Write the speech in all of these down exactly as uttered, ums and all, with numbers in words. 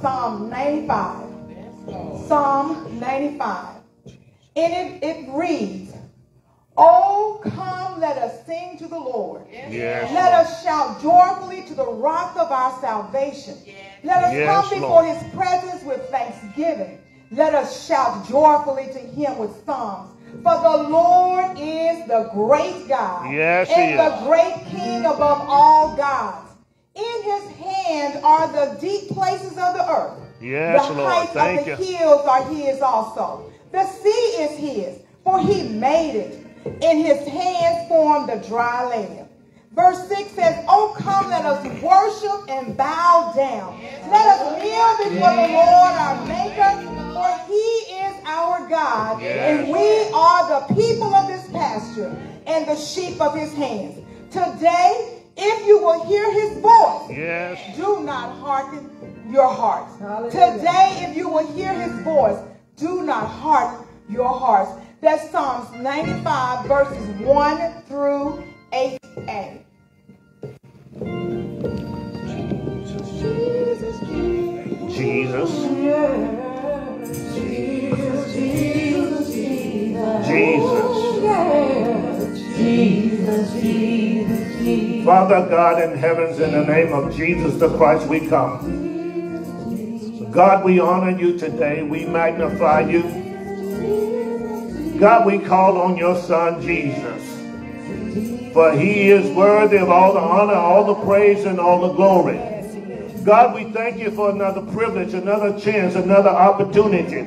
Psalm ninety-five, and it, it reads, "Oh, come, let us sing to the Lord. Yes. Let us shout joyfully to the rock of our salvation. Yes. Let us yes, come before Lord. His presence with thanksgiving. Let us shout joyfully to him with psalms. For the Lord is the great God, yes, and he the is. great King above all gods. In his hand are the deep places of the earth. Yes, the Lord. Thank you. The heights of the hills are his also. The sea is his, for he made it. In his hands formed the dry land." Verse six says, "Oh, come, let us worship and bow down. Let us kneel before the Lord our Maker, for he is our God, yes. and we are the people of his pasture and the sheep of his hands. Today, if you will hear his voice, yes. do not harden your hearts." Hallelujah. Today, if you will hear his voice, do not harden your hearts. That's Psalms ninety-five, verses one through eight a. Father God in heavens, in the name of Jesus the Christ, we come. God, we honor you today. We magnify you. God, we call on your Son, Jesus. For he is worthy of all the honor, all the praise, and all the glory. God, we thank you for another privilege, another chance, another opportunity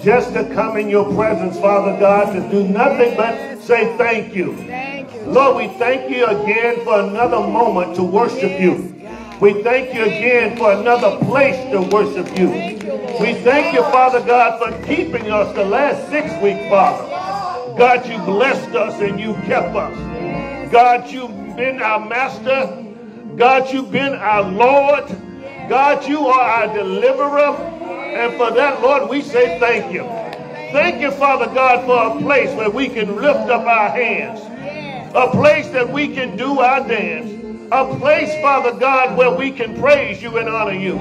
just to come in your presence, Father God, to do nothing but say thank you. Thank you. Lord, we thank you again for another moment to worship yes, you. God. We thank you again for another place to worship you. Thank you, Lord. We thank you, Father God, for keeping us the last six weeks, Father. God, you blessed us and you kept us. God, you've been our master. God, you've been our Lord. God, you are our deliverer. And for that, Lord, we say thank you. Thank you, Father God, for a place where we can lift up our hands. A place that we can do our dance. A place, Father God, where we can praise you and honor you.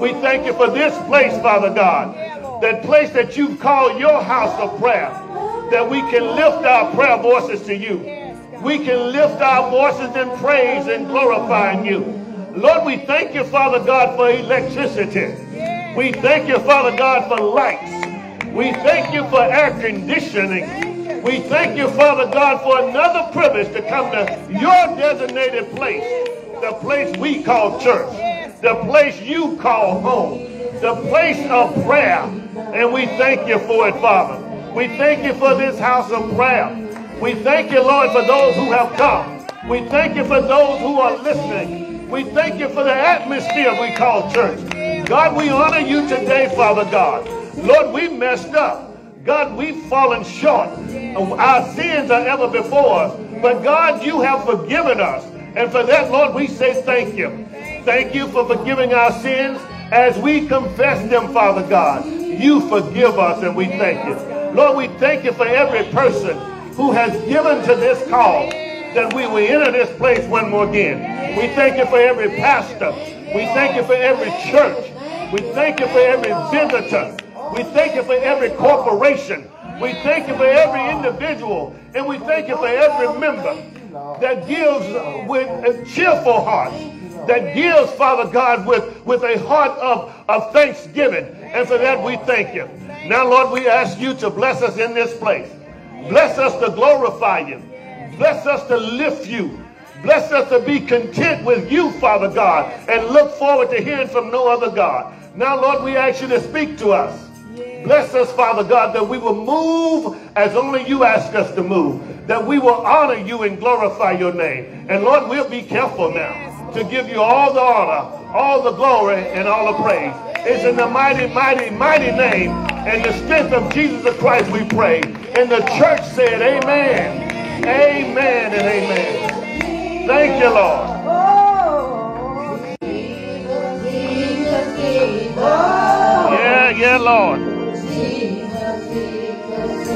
We thank you for this place, Father God. That place that you call your house of prayer. That we can lift our prayer voices to you. We can lift our voices in praise and glorifying you. Lord, we thank you, Father God, for electricity. We thank you, Father God, for lights. We thank you for air conditioning. We thank you, Father God, for another privilege to come to your designated place, the place we call church, the place you call home, the place of prayer. And we thank you for it, Father. We thank you for this house of prayer. We thank you, Lord, for those who have come. We thank you for those who are listening. We thank you for the atmosphere we call church. God, we honor you today, Father God. Lord, we messed up. God, we've fallen short. Our sins are ever before us. But God, you have forgiven us. And for that, Lord, we say thank you. Thank you for forgiving our sins as we confess them, Father God. You forgive us and we thank you. Lord, we thank you for every person who has given to this cause that we will enter this place one more again. We thank you for every pastor. We thank you for every church. We thank you for every visitor. We thank you for every corporation. We thank you for every individual. And we thank you for every member that gives with a cheerful heart, that gives, Father God, with, with a heart of, of thanksgiving. And for that, we thank you. Now, Lord, we ask you to bless us in this place. Bless us to glorify you. Bless us to lift you. Bless us to be content with you, Father God, and look forward to hearing from no other God. Now, Lord, we ask you to speak to us. Bless us, Father God, that we will move as only you ask us to move, that we will honor you and glorify your name. And, Lord, we'll be careful now to give you all the honor, all the glory, and all the praise. It's in the mighty, mighty, mighty name and the strength of Jesus Christ we pray. And the church said, amen, amen, and amen. Thank you, Lord. Oh, Jesus, Jesus, Jesus. Yeah, yeah, Lord. Jesus, Jesus, Jesus.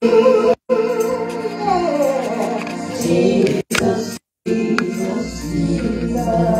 yeah. Jesus, Jesus, Jesus.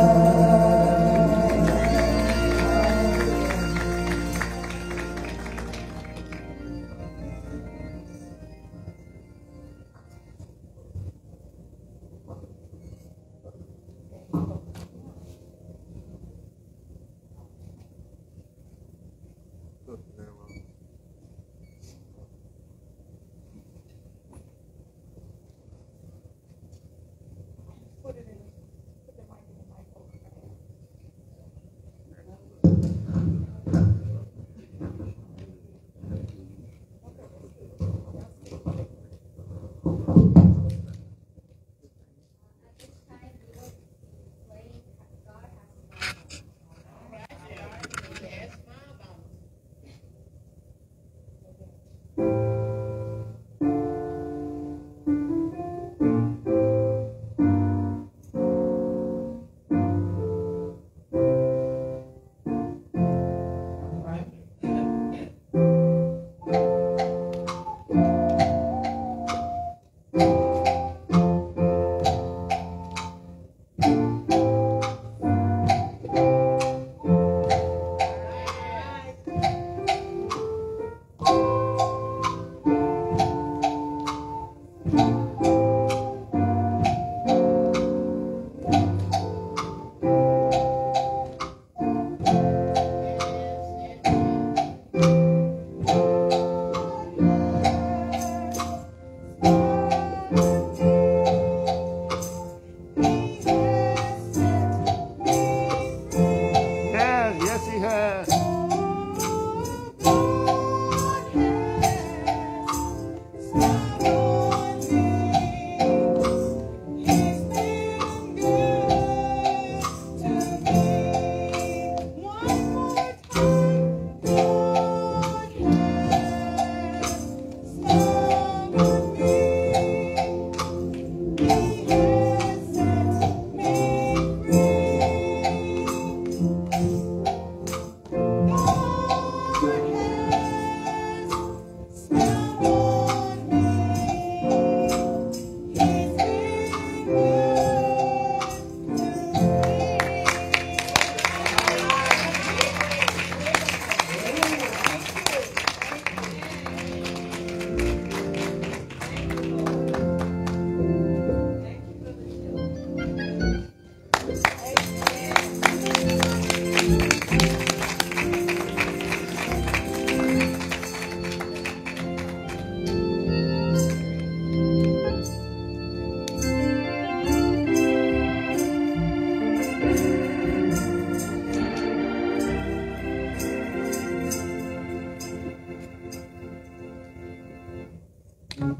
That's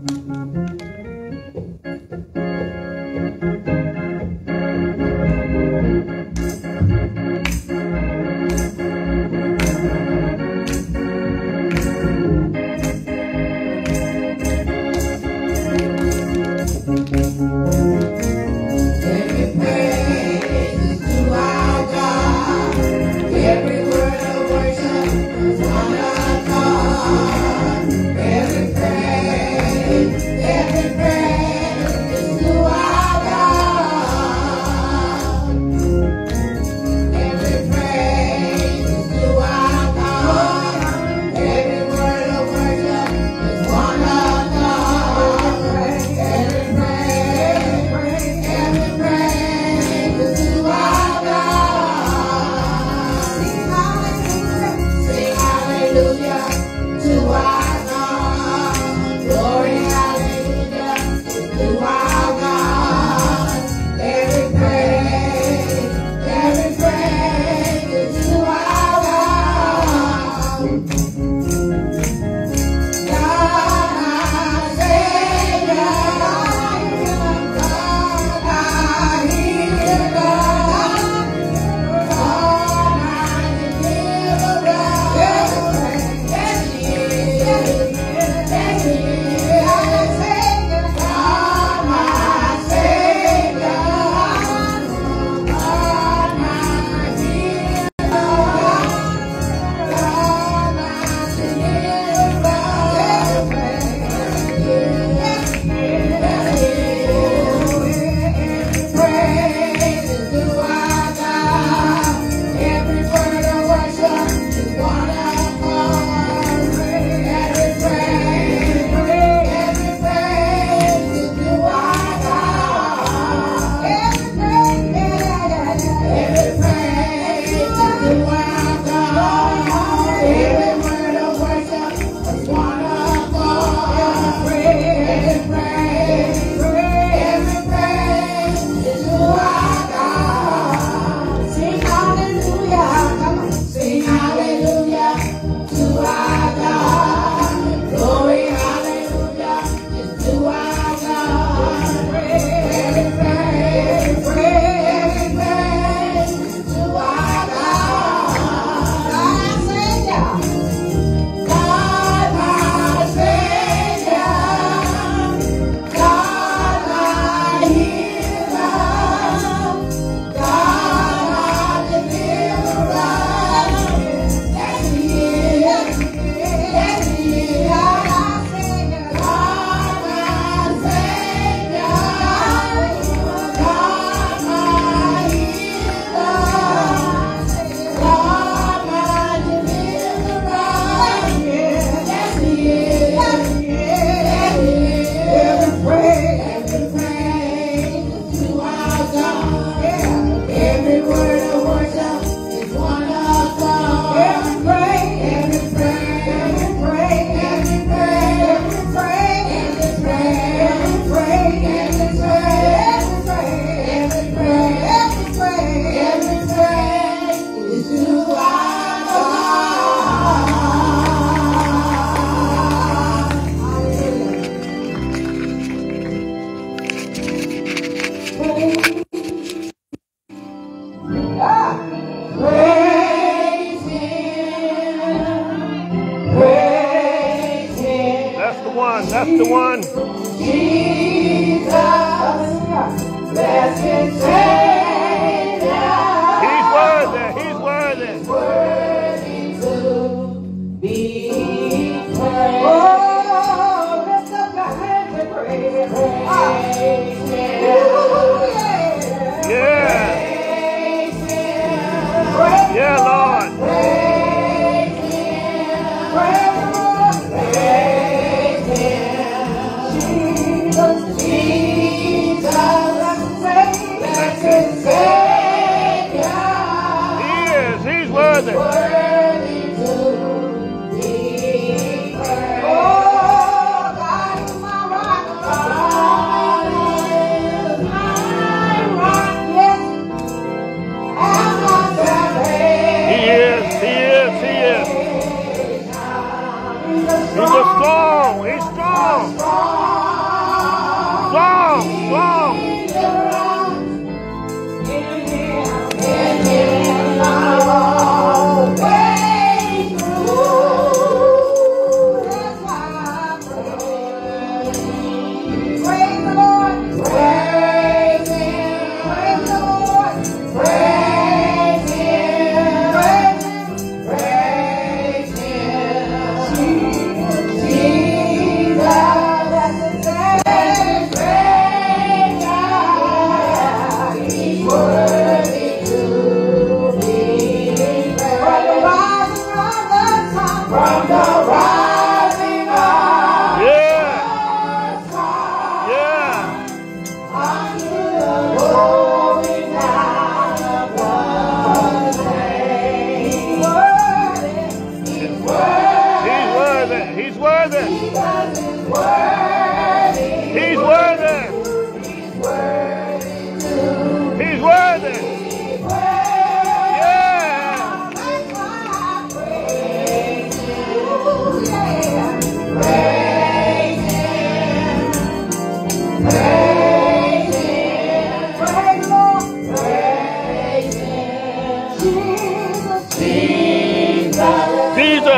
it.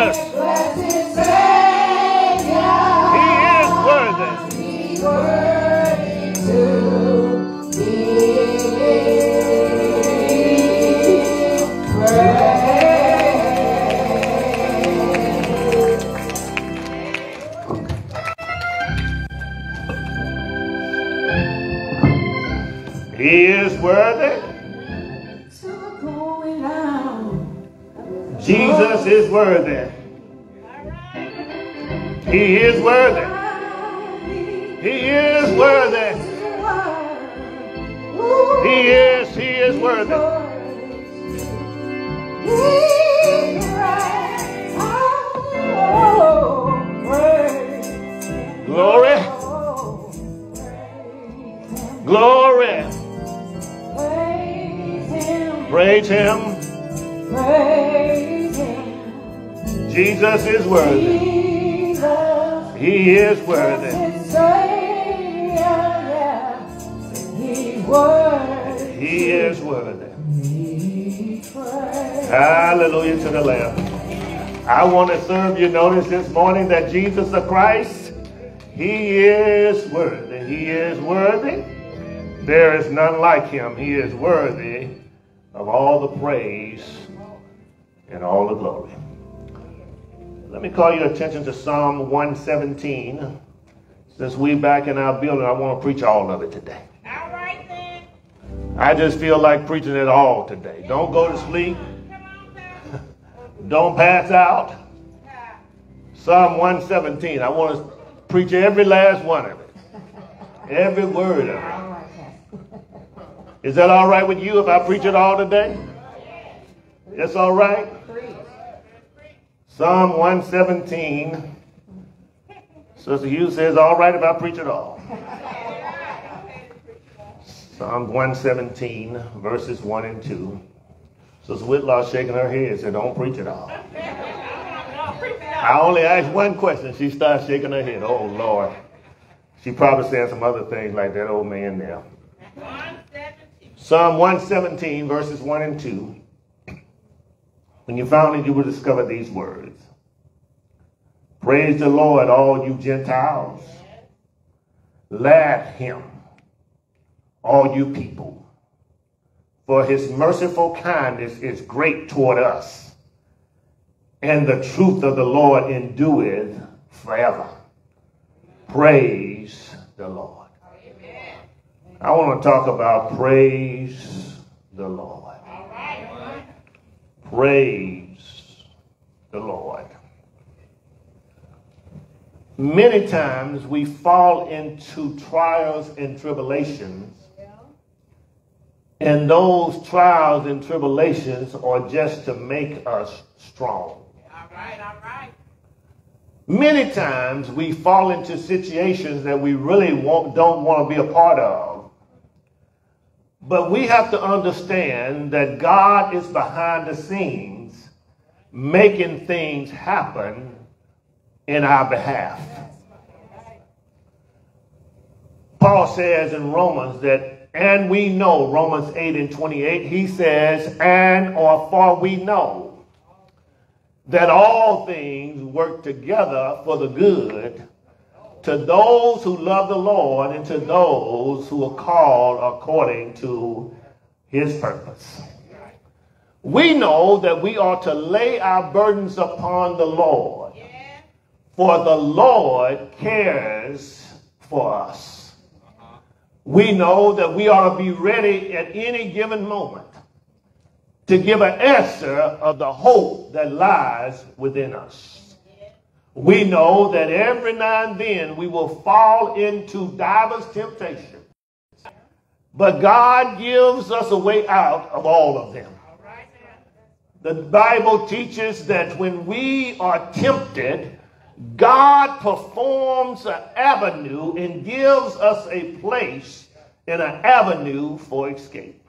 Jesus. He is worthy. He is worthy. Jesus is worthy. He is worthy. He is worthy. He is, he is worthy. Glory. Glory. Praise him. Praise him. Jesus is worthy. Jesus, he is worthy. Is Savior, yeah. He, worthy. He is worthy. He Hallelujah to the Lamb. I want to serve you notice this morning that Jesus the Christ, he is worthy. He is worthy. There is none like him. He is worthy of all the praise and all the glory. Let me call your attention to Psalm one seventeen. Since we're back in our building, I want to preach all of it today. All right, then. I just feel like preaching it all today. Don't go to sleep. Don't pass out. Psalm one seventeen. I want to preach every last one of it. Every word of it. Is that all right with you if I preach it all today? That's all right? Psalm one seventeen. Sister Hughes says, all right if I preach it all. Psalm one seventeen, verses one and two. Sister Whitlaw shaking her head said, don't preach it all. I only asked one question. She started shaking her head. Oh, Lord. She probably said some other things like that old man there. Psalm one seventeen, verses one and two. When you found it, you will discover these words. Praise the Lord, all you Gentiles. Laugh him, all you people. For his merciful kindness is great toward us. And the truth of the Lord endureth forever. Praise the Lord. I want to talk about praise the Lord. Praise the Lord. Many times we fall into trials and tribulations, and those trials and tribulations are just to make us strong. All right, all right. Many times we fall into situations that we really won't, don't want to be a part of. But we have to understand that God is behind the scenes making things happen in our behalf. Paul says in Romans that, and we know, Romans eight and twenty-eight, he says, and or for we know that all things work together for the good to those who love the Lord and to those who are called according to his purpose. We know that we are to lay our burdens upon the Lord, for the Lord cares for us. We know that we are to be ready at any given moment to give an answer of the hope that lies within us. We know that every now and then we will fall into divers temptations. But God gives us a way out of all of them. The Bible teaches that when we are tempted, God performs an avenue and gives us a place and an avenue for escape.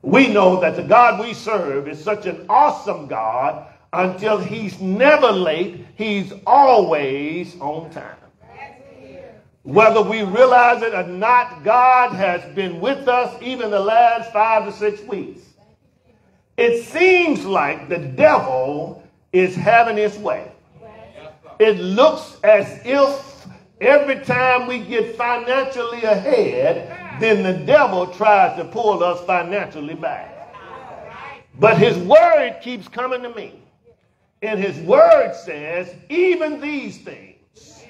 We know that the God we serve is such an awesome God. Until he's never late, he's always on time. Whether we realize it or not, God has been with us even the last five to six weeks. It seems like the devil is having its way. It looks as if every time we get financially ahead, then the devil tries to pull us financially back. But his word keeps coming to me. And his word says, even these things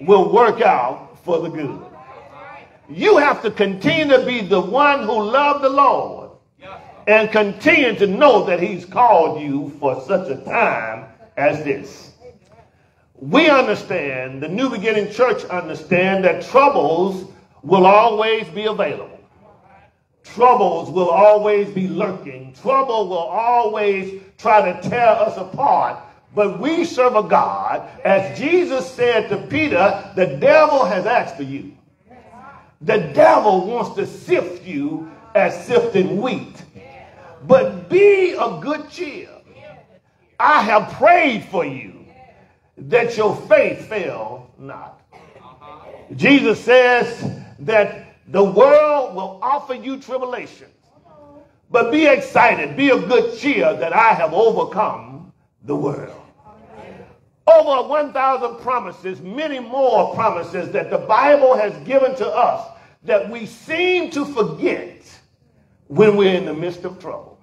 will work out for the good. You have to continue to be the one who loved the Lord and continue to know that he's called you for such a time as this. We understand, the New Beginning Church understand, that troubles will always be available. Troubles will always be lurking. Trouble will always try to tear us apart. But we serve a God. As Jesus said to Peter, the devil has asked for you. The devil wants to sift you as sifting wheat. But be of good cheer. I have prayed for you that your faith fail not. Jesus says that the world will offer you tribulation, but be excited, be of good cheer that I have overcome the world. Over one thousand promises, many more promises that the Bible has given to us that we seem to forget when we're in the midst of trouble.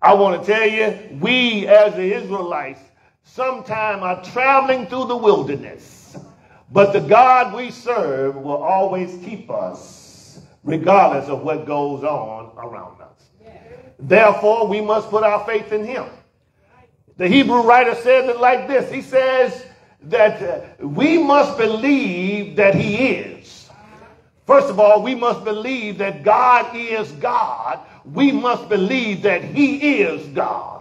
I want to tell you, we as the Israelites sometimes are traveling through the wilderness. But the God we serve will always keep us regardless of what goes on around us. Therefore, we must put our faith in him. The Hebrew writer says it like this. He says that uh, we must believe that he is. First of all, we must believe that God is God. We must believe that he is God.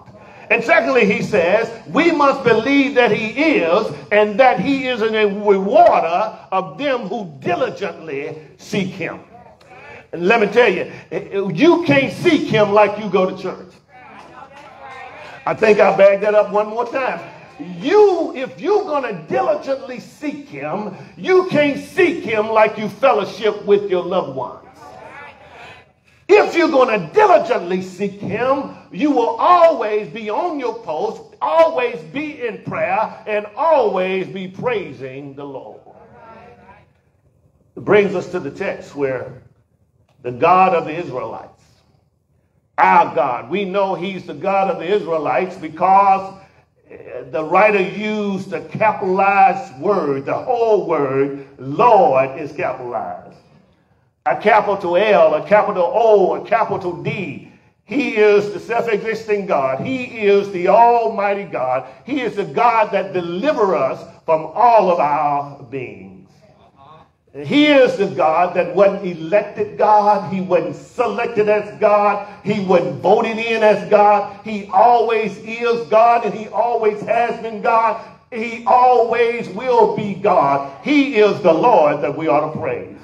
And secondly, he says, we must believe that he is, and that he is a rewarder of them who diligently seek him. And let me tell you, you can't seek him like you go to church. I think I'll bag that up one more time. You, if you're going to diligently seek him, you can't seek him like you fellowship with your loved ones. If you're going to diligently seek him, you will always be on your post, always be in prayer, and always be praising the Lord. It brings us to the text where the God of the Israelites, our God, we know he's the God of the Israelites because the writer used the capitalized word, the whole word, Lord is capitalized. A capital L, a capital O, a capital D. He is the self-existing God. He is the Almighty God. He is the God that delivers us from all of our beings. He is the God that wasn't elected God. He wasn't selected as God. He wasn't voted in as God. He always is God, and he always has been God. He always will be God. He is the Lord that we ought to praise.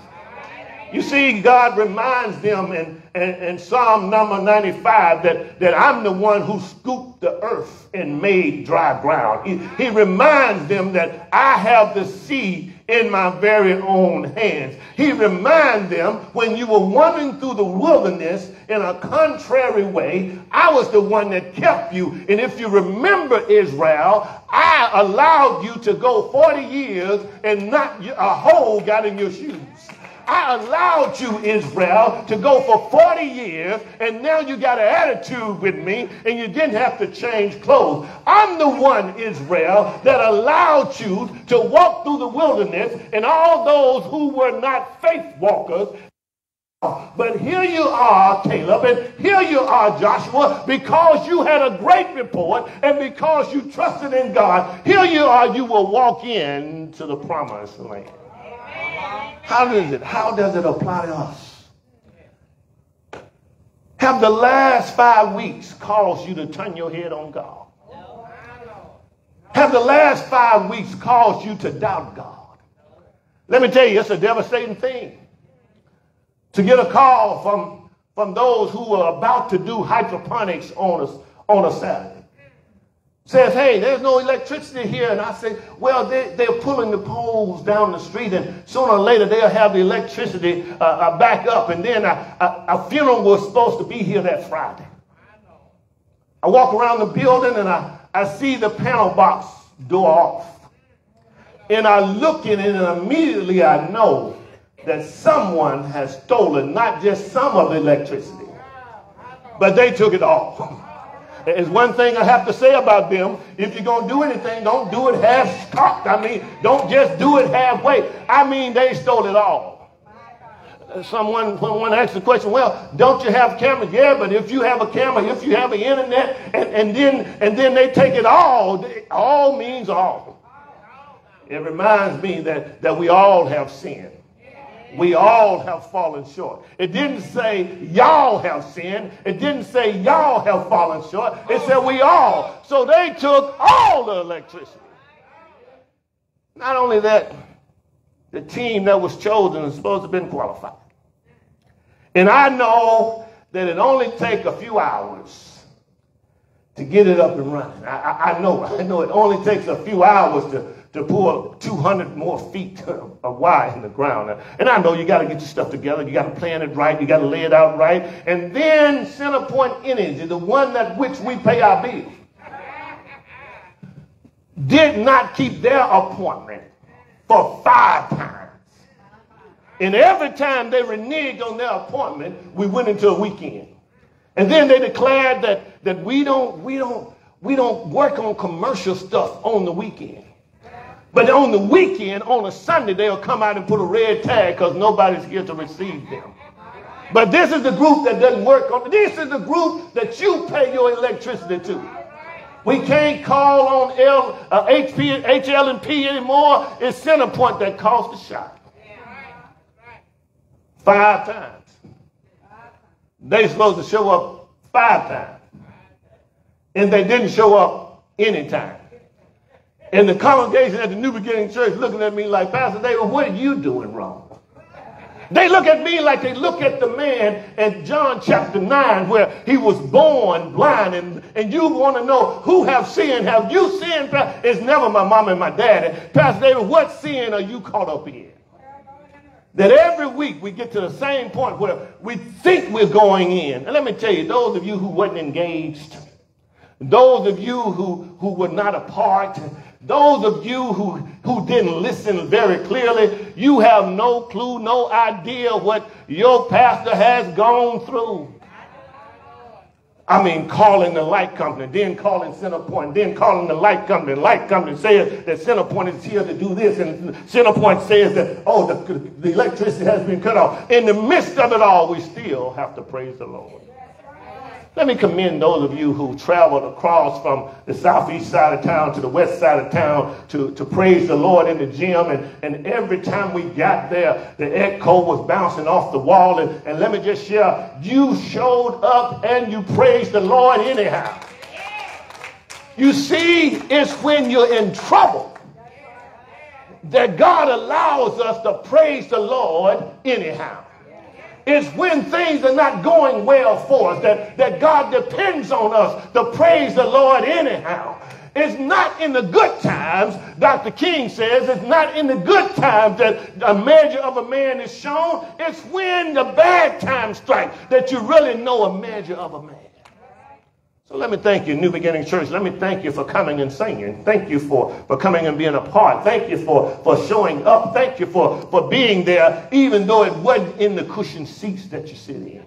You see, God reminds them in, in, in Psalm number ninety-five that, that I'm the one who scooped the earth and made dry ground. He, he reminds them that I have the sea in my very own hands. He reminds them, when you were wandering through the wilderness in a contrary way, I was the one that kept you. And if you remember, Israel, I allowed you to go forty years and not a hole got in your shoes. I allowed you, Israel, to go for forty years, and now you got an attitude with me, and you didn't have to change clothes. I'm the one, Israel, that allowed you to walk through the wilderness, and all those who were not faith walkers. But here you are, Caleb, and here you are, Joshua, because you had a great report, and because you trusted in God, here you are, you will walk into the promised land. How does it? How does it apply to us? Have the last five weeks caused you to turn your head on God? Have the last five weeks caused you to doubt God? Let me tell you, it's a devastating thing to get a call from, from those who are about to do hydroponics on a, on a Saturday. Says, hey, there's no electricity here. And I say, well, they, they're pulling the poles down the street, and sooner or later they'll have the electricity uh, uh, back up. And then I, I, a funeral was supposed to be here that Friday. I walk around the building, and I, I see the panel box go off. And I look at it and immediately I know that someone has stolen not just some of the electricity, but they took it all. It's one thing I have to say about them. If you're going to do anything, don't do it half-cocked. I mean, don't just do it halfway. I mean, they stole it all. Someone, someone asked the question, well, don't you have cameras? Yeah, but if you have a camera, if you have an internet, and, and, then, and then they take it all, all means all. It reminds me that, that we all have sinned. We all have fallen short. It didn't say y'all have sinned. It didn't say y'all have fallen short. It said we all. So they took all the electricity. Not only that, the team that was chosen is supposed to have been qualified. And I know that it only takes a few hours to get it up and running. I, I, I know. I know it only takes a few hours to to pour two hundred more feet of wire in the ground. And I know you got to get your stuff together. You got to plan it right. You got to lay it out right. And then Center Point Energy, the one that which we pay our bills, did not keep their appointment for five times. And every time they reneged on their appointment, we went into a weekend. And then they declared that, that we don't, we don't, we don't work on commercial stuff on the weekend. But on the weekend, on a Sunday, they'll come out and put a red tag because nobody's here to receive them. But this is the group that doesn't work on. This is the group that you pay your electricity to. We can't call on L, uh, H P, H L and P anymore. It's Center Point that calls the shot. Five times. They're supposed to show up five times. And they didn't show up any time. And the congregation at the New Beginning Church looking at me like, Pastor David, what are you doing wrong? They look at me like they look at the man in John chapter nine where he was born blind. And, and you want to know who have sinned. Have you sinned? It's never my mom and my daddy. Pastor David, what sin are you caught up in? That every week we get to the same point where we think we're going in. And let me tell you, those of you who wasn't engaged, those of you who, who were not a part, those of you who, who didn't listen very clearly, you have no clue, no idea what your pastor has gone through. I mean, calling the light company, then calling Center Point, then calling the light company. Light company says that Center Point is here to do this, and Center Point says that, oh, the, the electricity has been cut off. In the midst of it all, we still have to praise the Lord. Let me commend those of you who traveled across from the southeast side of town to the west side of town to, to praise the Lord in the gym. And, and every time we got there, the echo was bouncing off the wall. And, and let me just share, you showed up and you praised the Lord anyhow. You see, it's when you're in trouble that God allows us to praise the Lord anyhow. It's when things are not going well for us that, that God depends on us to praise the Lord anyhow. It's not in the good times, Doctor King says, it's not in the good times that a measure of a man is shown. It's when the bad times strike that you really know a measure of a man. So let me thank you, New Beginning Church. Let me thank you for coming and singing. Thank you for, for coming and being a part. Thank you for, for showing up. Thank you for, for being there, even though it wasn't in the cushioned seats that you sit in.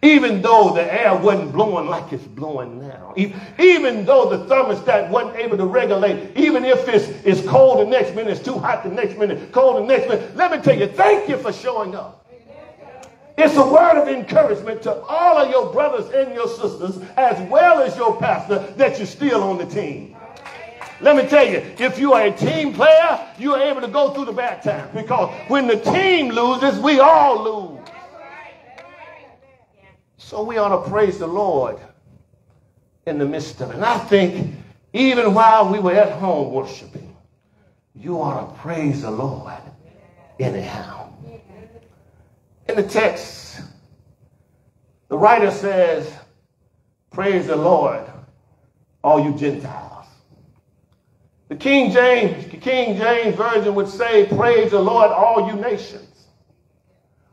Even though the air wasn't blowing like it's blowing now. Even though the thermostat wasn't able to regulate. Even if it's, it's cold the next minute, it's too hot the next minute, cold the next minute. Let me tell you, thank you for showing up. It's a word of encouragement to all of your brothers and your sisters, as well as your pastor, that you're still on the team. Let me tell you, if you are a team player, you are able to go through the bad times, because when the team loses, we all lose. So we ought to praise the Lord in the midst of it. And I think even while we were at home worshiping, you ought to praise the Lord anyhow. In the text, the writer says, praise the Lord, all you Gentiles. The King James, the King James Version would say, praise the Lord, all you nations.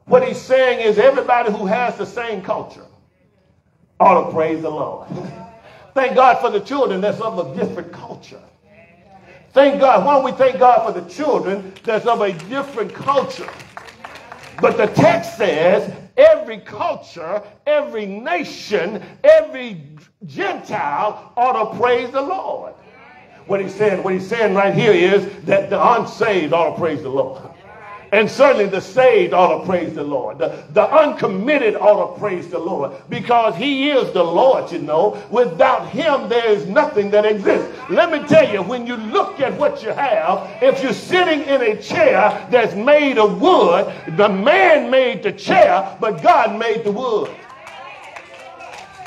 What he's saying is everybody who has the same culture ought to praise the Lord. Thank God for the children that's of a different culture. Thank God. Why don't we thank God for the children that's of a different culture? But the text says every culture, every nation, every Gentile ought to praise the Lord. What he's saying, what he's saying right here is that the unsaved ought to praise the Lord. And certainly the saved ought to praise the Lord. The, the uncommitted ought to praise the Lord, because he is the Lord, you know. Without him, there is nothing that exists. Let me tell you, when you look at what you have, if you're sitting in a chair that's made of wood, the man made the chair, but God made the wood.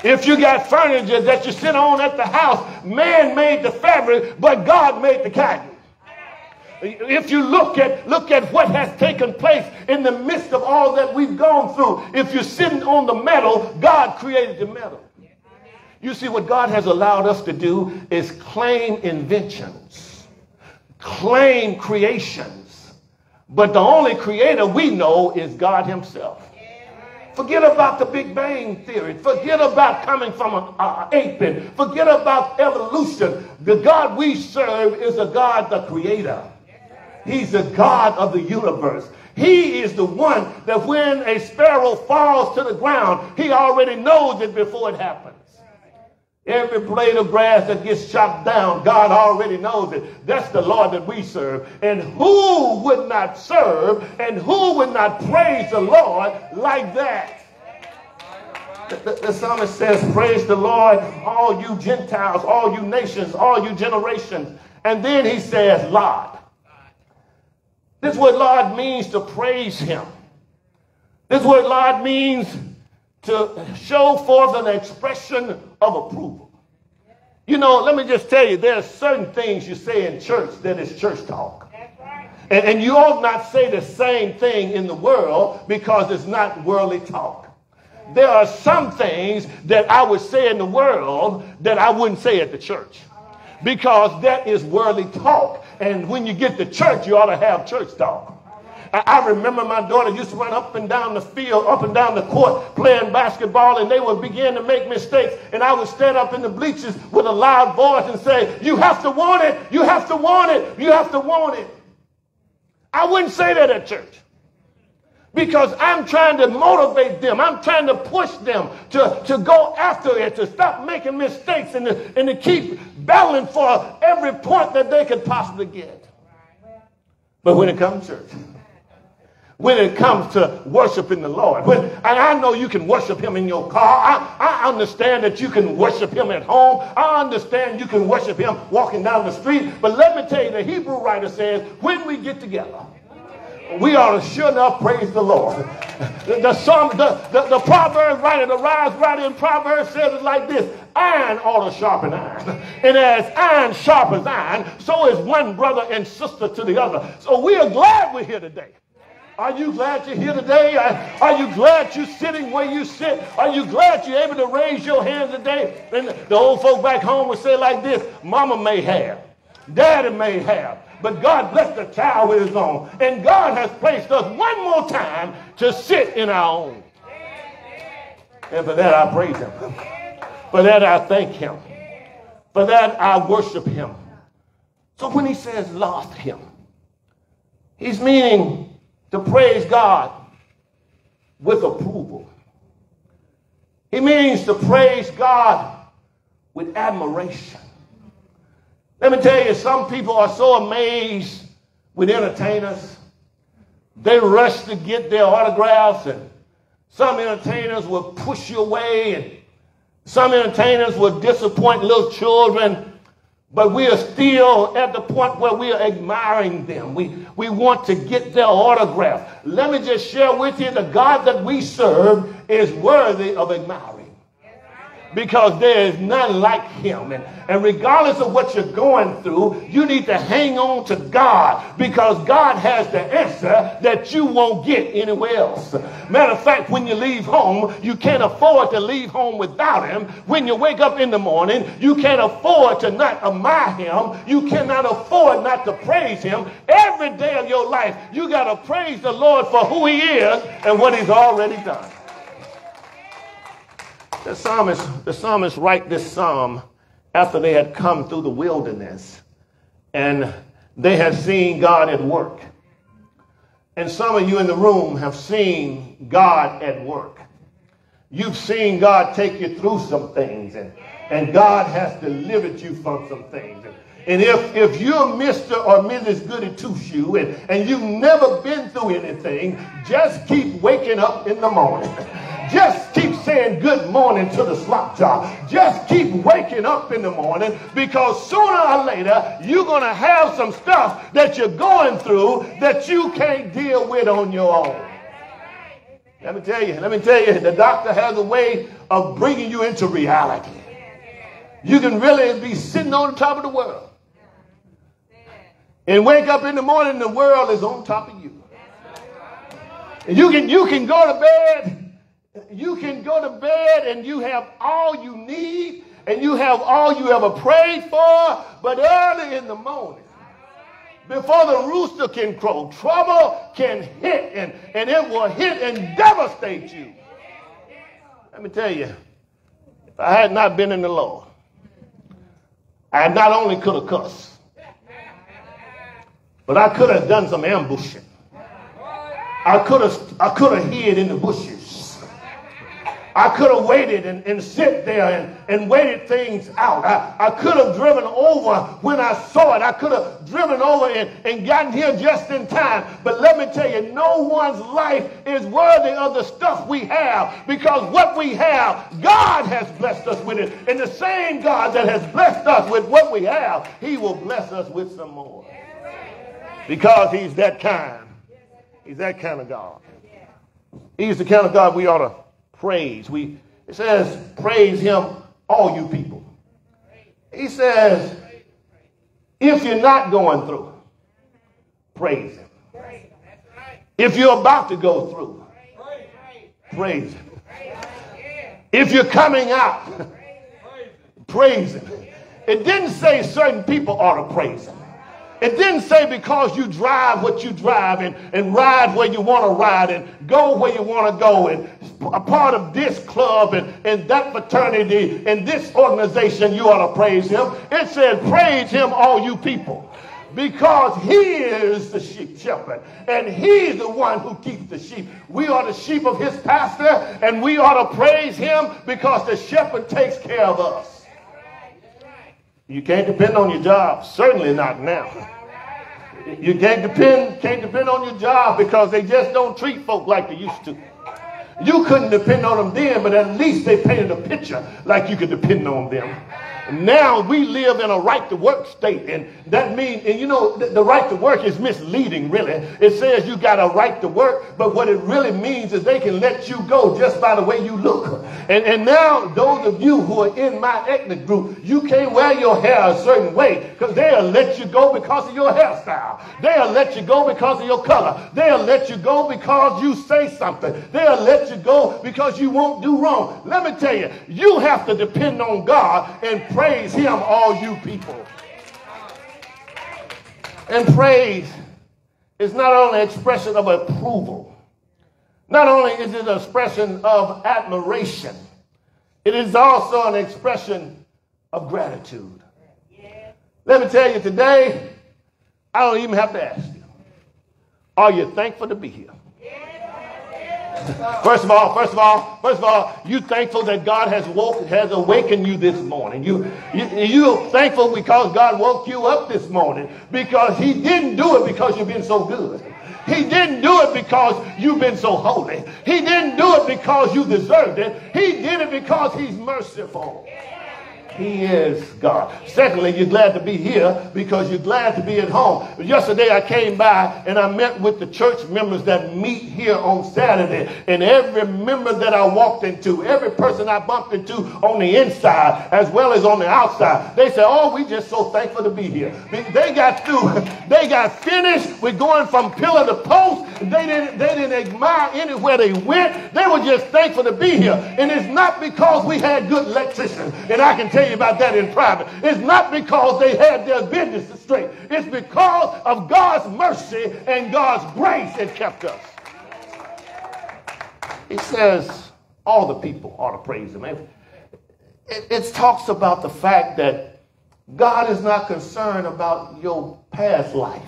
If you got furniture that you sit on at the house, man made the fabric, but God made the cotton. If you look at look at what has taken place in the midst of all that we've gone through, if you're sitting on the metal, God created the metal. You see, what God has allowed us to do is claim inventions, claim creations, but the only creator we know is God himself. Forget about the Big Bang Theory. Forget about coming from an uh, ape. And forget about evolution. The God we serve is a God, the creator. He's the God of the universe. He is the one that when a sparrow falls to the ground, he already knows it before it happens. Every blade of grass that gets chopped down, God already knows it. That's the Lord that we serve. And who would not serve and who would not praise the Lord like that? The, the, the psalmist says, praise the Lord, all you Gentiles, all you nations, all you generations. And then he says, Lord. This word Lord means to praise him. This word Lord means to show forth an expression of approval. You know, let me just tell you, there are certain things you say in church that is church talk. That's right. And, and you ought not say the same thing in the world, because it's not worldly talk. There are some things that I would say in the world that I wouldn't say at the church, because that is worldly talk. And when you get to church, you ought to have church talk. I remember my daughter used to run up and down the field, up and down the court, playing basketball, and they would begin to make mistakes. And I would stand up in the bleachers with a loud voice and say, you have to want it, you have to want it, you have to want it. I wouldn't say that at church, because I'm trying to motivate them. I'm trying to push them to, to go after it, to stop making mistakes, and to, and to keep battling for every point that they could possibly get. But when it comes to church, when it comes to worshiping the Lord, when, and I know you can worship him in your car. I, I understand that you can worship him at home. I understand you can worship him walking down the street. But let me tell you, the Hebrew writer says, when we get together, we ought to sure enough praise the Lord. The, the, psalm, the, the, the proverb writer, the rise writer in Proverbs says it like this: iron ought to sharpen iron. And as iron sharpens iron, so is one brother and sister to the other. So we are glad we're here today. Are you glad you're here today? Are you glad you're sitting where you sit? Are you glad you're able to raise your hands today? And the old folk back home would say like this: mama may have, daddy may have, but God blessed the child with his own. And God has placed us one more time to sit in our own. And for that I praise him. For that I thank him. For that I worship him. So when he says lost him, he's meaning to praise God with approval. He means to praise God with admiration. Let me tell you, some people are so amazed with entertainers. They rush to get their autographs, and some entertainers will push you away, and some entertainers will disappoint little children. But we are still at the point where we are admiring them. We, we want to get their autograph. Let me just share with you, the God that we serve is worthy of admiring, because there is none like him. And, and regardless of what you're going through, you need to hang on to God, because God has the answer that you won't get anywhere else. Matter of fact, when you leave home, you can't afford to leave home without him. When you wake up in the morning, you can't afford to not admire him. You cannot afford not to praise him. Every day of your life, you got to praise the Lord for who he is and what he's already done. The psalmist, the psalmist write this psalm after they had come through the wilderness and they had seen God at work. And some of you in the room have seen God at work. You've seen God take you through some things, and, and God has delivered you from some things. And, and if, if you're Mister or Missus Goody Two-Shoe and, and you've never been through anything, just keep waking up in the morning. Just keep saying good morning to the slop job. Just keep waking up in the morning, because sooner or later you're going to have some stuff that you're going through that you can't deal with on your own. Let me tell you, let me tell you, the doctor has a way of bringing you into reality. You can really be sitting on top of the world and wake up in the morning and the world is on top of you. And you can, you can go to bed, you can go to bed and you have all you need and you have all you ever prayed for, but early in the morning, before the rooster can crow, trouble can hit, and, and it will hit and devastate you. Let me tell you, if I had not been in the Lord, I not only could have cussed, but I could have done some ambushing. I could have, I could have hid in the bushes. I could have waited and, and sit there and, and waited things out. I, I could have driven over when I saw it. I could have driven over and, and gotten here just in time. But let me tell you, no one's life is worthy of the stuff we have, because what we have, God has blessed us with it. And the same God that has blessed us with what we have, he will bless us with some more. Because he's that kind. He's that kind of God. He's the kind of God we ought to praise. We, it says, praise him, all you people. He says, if you're not going through, praise him. If you're about to go through, praise him. If you're coming out, praise him. It didn't say certain people ought to praise him. It didn't say because you drive what you drive and, and ride where you want to ride and go where you want to go and a part of this club and, and that fraternity and this organization, you ought to praise him. It said, praise him, all you people, because he is the sheep shepherd and he's the one who keeps the sheep. We are the sheep of his pasture, and we ought to praise him because the shepherd takes care of us. You can't depend on your job, certainly not now. You can't depend, can't depend on your job, because they just don't treat folk like they used to. You couldn't depend on them then, but at least they painted a picture like you could depend on them. Now we live in a right-to-work state, and that means, and you know, the, the right-to-work is misleading, really. It says you got a right to work, but what it really means is they can let you go just by the way you look. And, and now, those of you who are in my ethnic group, you can't wear your hair a certain way, because they'll let you go because of your hairstyle. They'll let you go because of your color. They'll let you go because you say something. They'll let you go because you won't do wrong. Let me tell you, you have to depend on God and pray. Praise him, all you people. And praise is not only an expression of approval. Not only is it an expression of admiration. It is also an expression of gratitude. Let me tell you, today, I don't even have to ask you. Are you thankful to be here? First of all, first of all, first of all, you're thankful that God has woke, has awakened you this morning. You, you, you're thankful because God woke you up this morning, because he didn't do it because you've been so good. He didn't do it because you've been so holy. He didn't do it because you deserved it. He did it because he's merciful. He is God. Secondly, you're glad to be here because you're glad to be at home. Yesterday I came by and I met with the church members that meet here on Saturday. And every member that I walked into, every person I bumped into on the inside as well as on the outside, they said, oh, we just so thankful to be here. They got through. They got finished with going from pillar to post. They didn't, they didn't admire anywhere they went. They were just thankful to be here. And it's not because we had good electricians. And I can tell you about that in private. It's not because they had their business straight. It's because of God's mercy and God's grace that kept us. It says all the people ought to praise him. It, it talks about the fact that God is not concerned about your past life.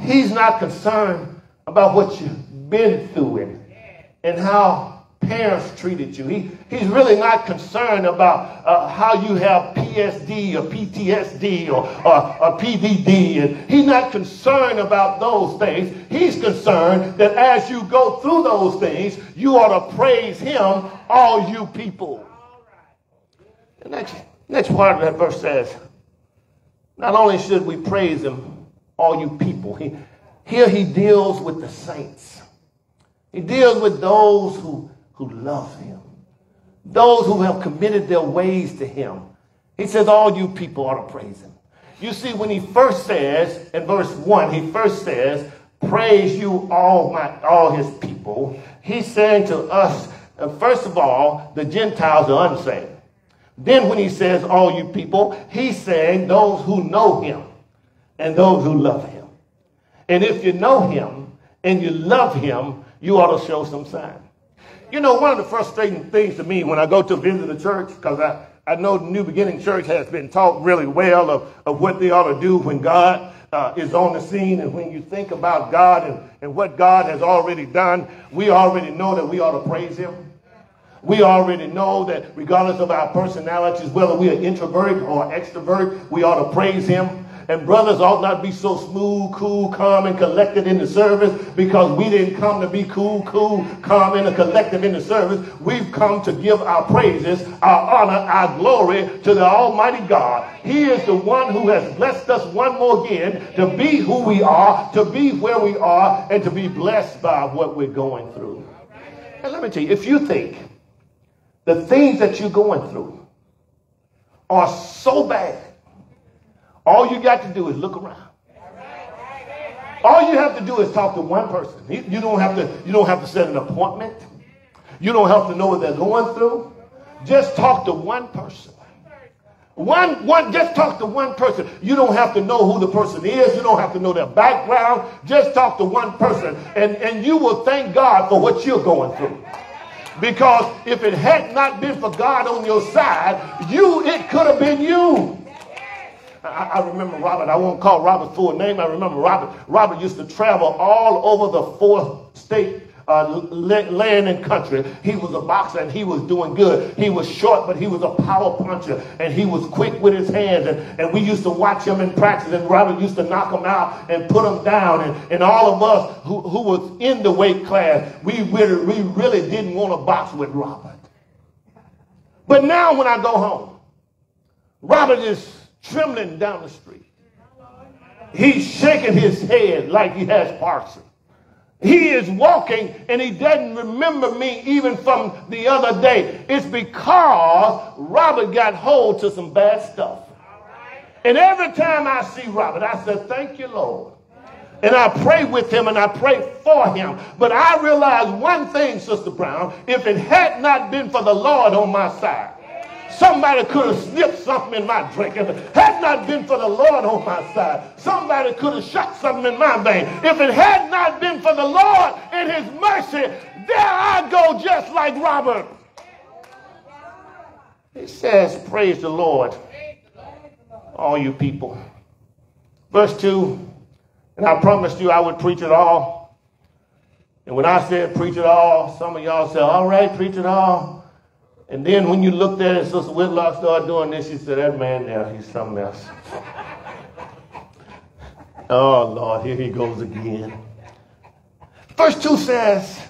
He's not concerned about what you've been through and, and how parents treated you. He, he's really not concerned about uh, how you have P S D or P T S D or, or, or P D D. And he's not concerned about those things. He's concerned that as you go through those things, you ought to praise him, all you people. The next, next part of that verse says, not only should we praise him, all you people. He, here he deals with the saints. He deals with those who who love him, those who have committed their ways to him. He says, all you people ought to praise him. You see, when he first says, in verse one, he first says, praise you all my, all his people. He's saying to us, uh, first of all, the Gentiles are unsaved. Then when he says, all you people, he's saying those who know him and those who love him. And if you know him and you love him, you ought to show some sign. You know, one of the frustrating things to me when I go to visit a church, because I, I know the New Beginning Church has been taught really well of, of what they ought to do when God uh, is on the scene. And when you think about God and, and what God has already done, we already know that we ought to praise him. We already know that regardless of our personalities, whether we are introvert or extrovert, we ought to praise him. And brothers ought not be so smooth, cool, calm, and collected in the service, because we didn't come to be cool, cool, calm, and collected in the service. We've come to give our praises, our honor, our glory to the Almighty God. He is the one who has blessed us one more again to be who we are, to be where we are, and to be blessed by what we're going through. And let me tell you, if you think the things that you're going through are so bad, all you got to do is look around. All you have to do is talk to one person. You don't have to, you don't have to set an appointment. You don't have to know what they're going through. Just talk to one person. One, one, just talk to one person. You don't have to know who the person is. You don't have to know their background. Just talk to one person. And, and you will thank God for what you're going through. Because if it had not been for God on your side, you, it could have been you. I remember Robert. I won't call Robert's full name. I remember Robert. Robert used to travel all over the fourth state, uh, land and country. He was a boxer and he was doing good. He was short, but he was a power puncher and he was quick with his hands. And, and we used to watch him in practice, and Robert used to knock him out and put him down. And, and all of us who, who was in the weight class, we really, we really didn't want to box with Robert. But now when I go home, Robert is trembling down the street. He's shaking his head like he has palsy. He is walking and he doesn't remember me even from the other day. It's because Robert got hold to some bad stuff. And every time I see Robert, I say, thank you, Lord. And I pray with him and I pray for him. But I realize one thing, Sister Brown, if it had not been for the Lord on my side, somebody could have slipped something in my drink. If it had not been for the Lord on my side, somebody could have shot something in my vein. If it had not been for the Lord and his mercy, there I go just like Robert. It says, praise the Lord, all you people. Verse two, and I promised you I would preach it all. And when I said preach it all, some of y'all said, all right, preach it all. And then when you looked at it, Sister Whitlock started doing this, she said, that man there, he's something else. Oh, Lord, here he goes again. Verse two says,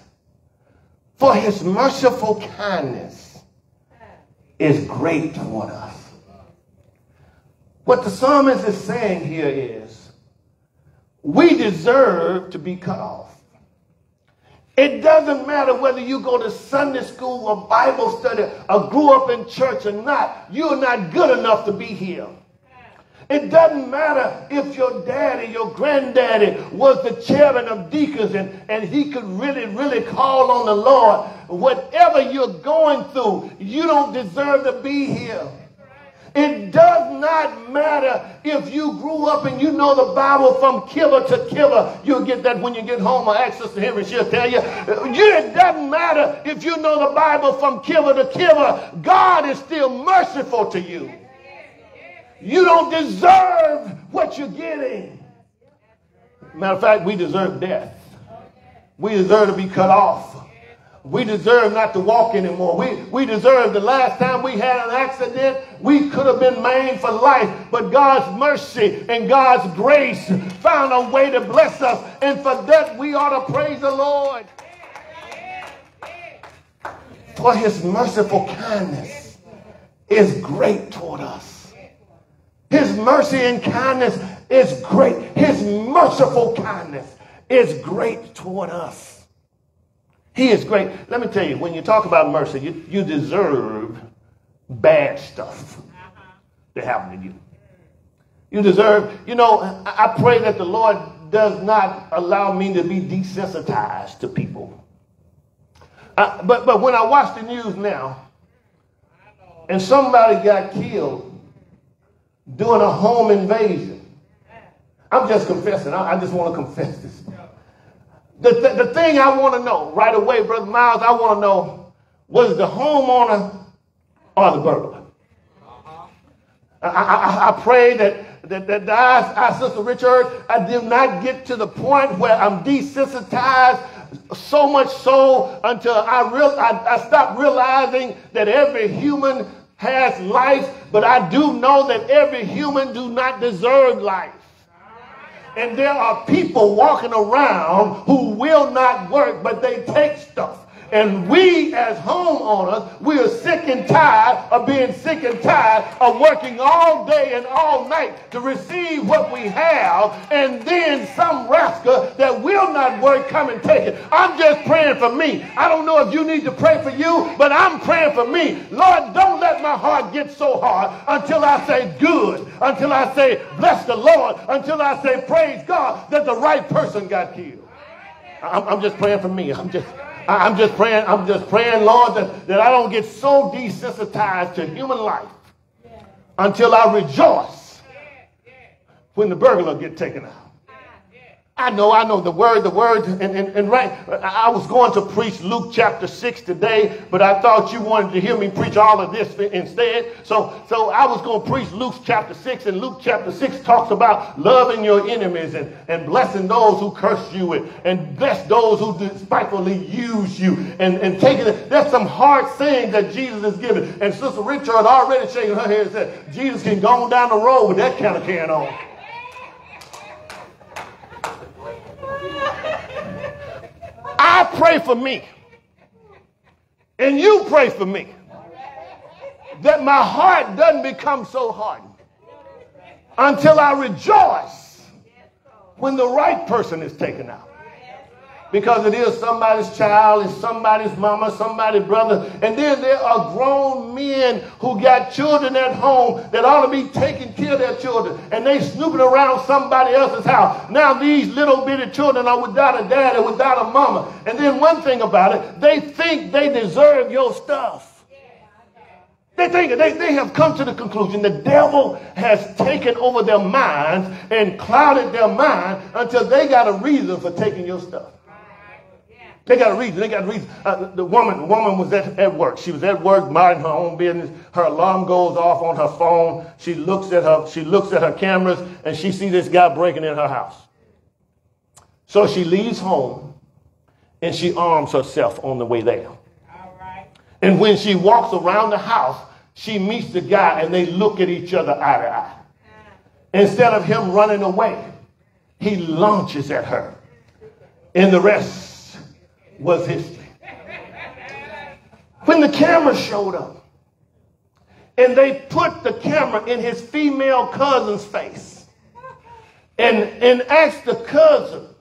for his merciful kindness is great toward us. What the psalmist is saying here is, we deserve to be cut off. It doesn't matter whether you go to Sunday school or Bible study or grew up in church or not. You're not good enough to be here. It doesn't matter if your daddy, your granddaddy was the chairman of deacons and, and he could really, really call on the Lord. Whatever you're going through, you don't deserve to be here. It does not matter if you grew up and you know the Bible from kibber to kibber. You'll get that when you get home. Or ask Sister Henry, she'll tell you. It doesn't matter if you know the Bible from kibber to kibber. God is still merciful to you. You don't deserve what you're getting. Matter of fact, we deserve death. We deserve to be cut off. We deserve not to walk anymore. We, we deserve the last time we had an accident, we could have been maimed for life. But God's mercy and God's grace found a way to bless us. And for that, we ought to praise the Lord. For his merciful kindness is great toward us. His mercy and kindness is great. His merciful kindness is great toward us. He is great. Let me tell you, when you talk about mercy, you, you deserve bad stuff to happen to you. You deserve, you know, I pray that the Lord does not allow me to be desensitized to people. I, but, but when I watch the news now, and somebody got killed doing a home invasion, I'm just confessing. I, I just want to confess this. The, th- the thing I want to know right away, Brother Miles, I want to know, was the homeowner or the burglar? Uh-huh. I, I, I pray that, that, that I, I, Sister Richard, I did not get to the point where I'm desensitized so much so until I, real, I, I stopped realizing that every human has life, but I do know that every human do not deserve life. And there are people walking around who will not work, but they take stuff. And we as homeowners, we are sick and tired of being sick and tired of working all day and all night to receive what we have. And then some rascal that will not work come and take it. I'm just praying for me. I don't know if you need to pray for you, but I'm praying for me. Lord, don't let my heart get so hard until I say good, until I say bless the Lord, until I say praise God that the right person got killed. I'm, I'm just praying for me. I'm just... I'm just praying, I'm just praying, Lord, that, that I don't get so desensitized to human life yeah. until I rejoice yeah. Yeah. when the burglar get taken out. Yeah. I know, I know the word, the word, and, and, and right, I was going to preach Luke chapter six today, but I thought you wanted to hear me preach all of this instead. So, so I was going to preach Luke chapter six, and Luke chapter six talks about loving your enemies and, and blessing those who curse you and, and bless those who despitefully use you and, and taking it. There's some hard sayings that Jesus is giving. And Sister Richard already shaking her head and said, Jesus can go on down the road with that kind of carrying on. I pray for me, and you pray for me, that my heart doesn't become so hardened until I rejoice when the right person is taken out. Because it is somebody's child, it's somebody's mama, somebody's brother. And then there are grown men who got children at home that ought to be taking care of their children. And they snooping around somebody else's house. Now these little bitty children are without a dad and without a mama. And then one thing about it, they think they deserve your stuff. They think they, they have come to the conclusion the devil has taken over their minds and clouded their mind until they got a reason for taking your stuff. They got a reason. They got a reason. Uh, the woman, the woman was at, at work. She was at work, minding her own business. Her alarm goes off on her phone. She looks at her. She looks at her cameras, and she sees this guy breaking in her house. So she leaves home, and she arms herself on the way there. All right. And when she walks around the house, she meets the guy, and they look at each other eye to eye. Instead of him running away, he launches at her, and the rest was history. When the camera showed up and they put the camera in his female cousin's face and, and asked the cousin,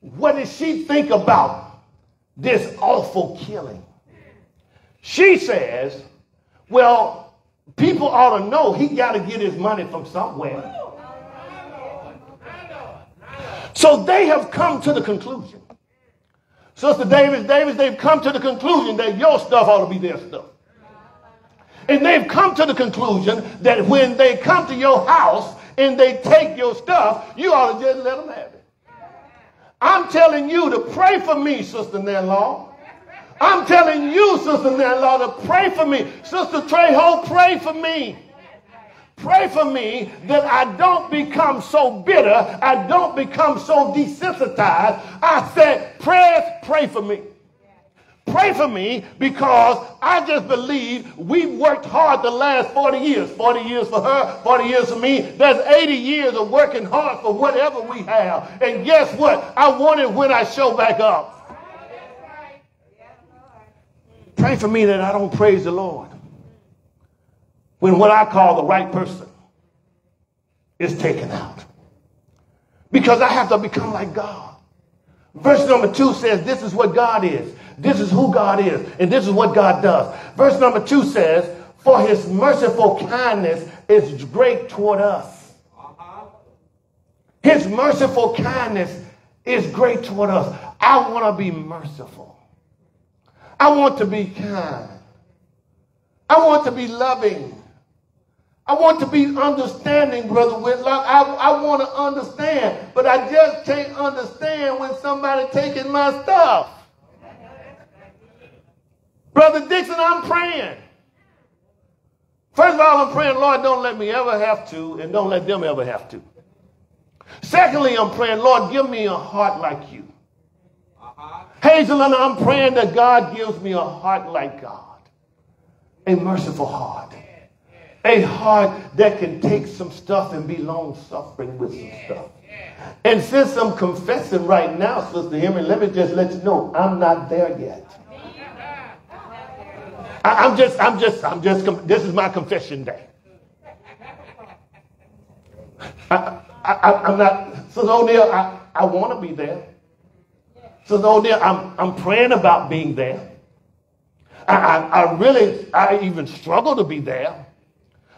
what did she think about this awful killing? She says, well, people ought to know he got to get his money from somewhere. So they have come to the conclusion, Sister Davis, Davis, they've come to the conclusion that your stuff ought to be their stuff. And they've come to the conclusion that when they come to your house and they take your stuff, you ought to just let them have it. I'm telling you to pray for me, sister-in-law. I'm telling you, sister-in-law, to pray for me. Sister Trejo, pray for me. Pray for me that I don't become so bitter. I don't become so desensitized. I said, prayers, pray for me. Pray for me because I just believe we've worked hard the last forty years. forty years for her, forty years for me. That's eighty years of working hard for whatever we have. And guess what? I want it when I show back up. Pray for me that I don't praise the Lord when what I call the right person is taken out. Because I have to become like God. Verse number two says this is what God is. This is who God is. And this is what God does. Verse number two says, for his merciful kindness is great toward us. His merciful kindness is great toward us. I want to be merciful. I want to be kind. I want to be loving. I want to be understanding, Brother Whitlock. I, I want to understand, but I just can't understand when somebody's taking my stuff. Brother Dixon, I'm praying. First of all, I'm praying, Lord, don't let me ever have to, and don't let them ever have to. Secondly, I'm praying, Lord, give me a heart like you. Uh-huh. Hazelina, I'm praying that God gives me a heart like God. A merciful heart. A heart that can take some stuff and be long-suffering with some stuff. And since I'm confessing right now, Sister Henry, let me just let you know, I'm not there yet. I, I'm just, I'm just, I'm just, this is my confession day. I, I, I, I'm not, Sister O'Neill, I, I want to be there. Sister O'Neill, I'm, I'm praying about being there. I, I, I really, I even struggle to be there.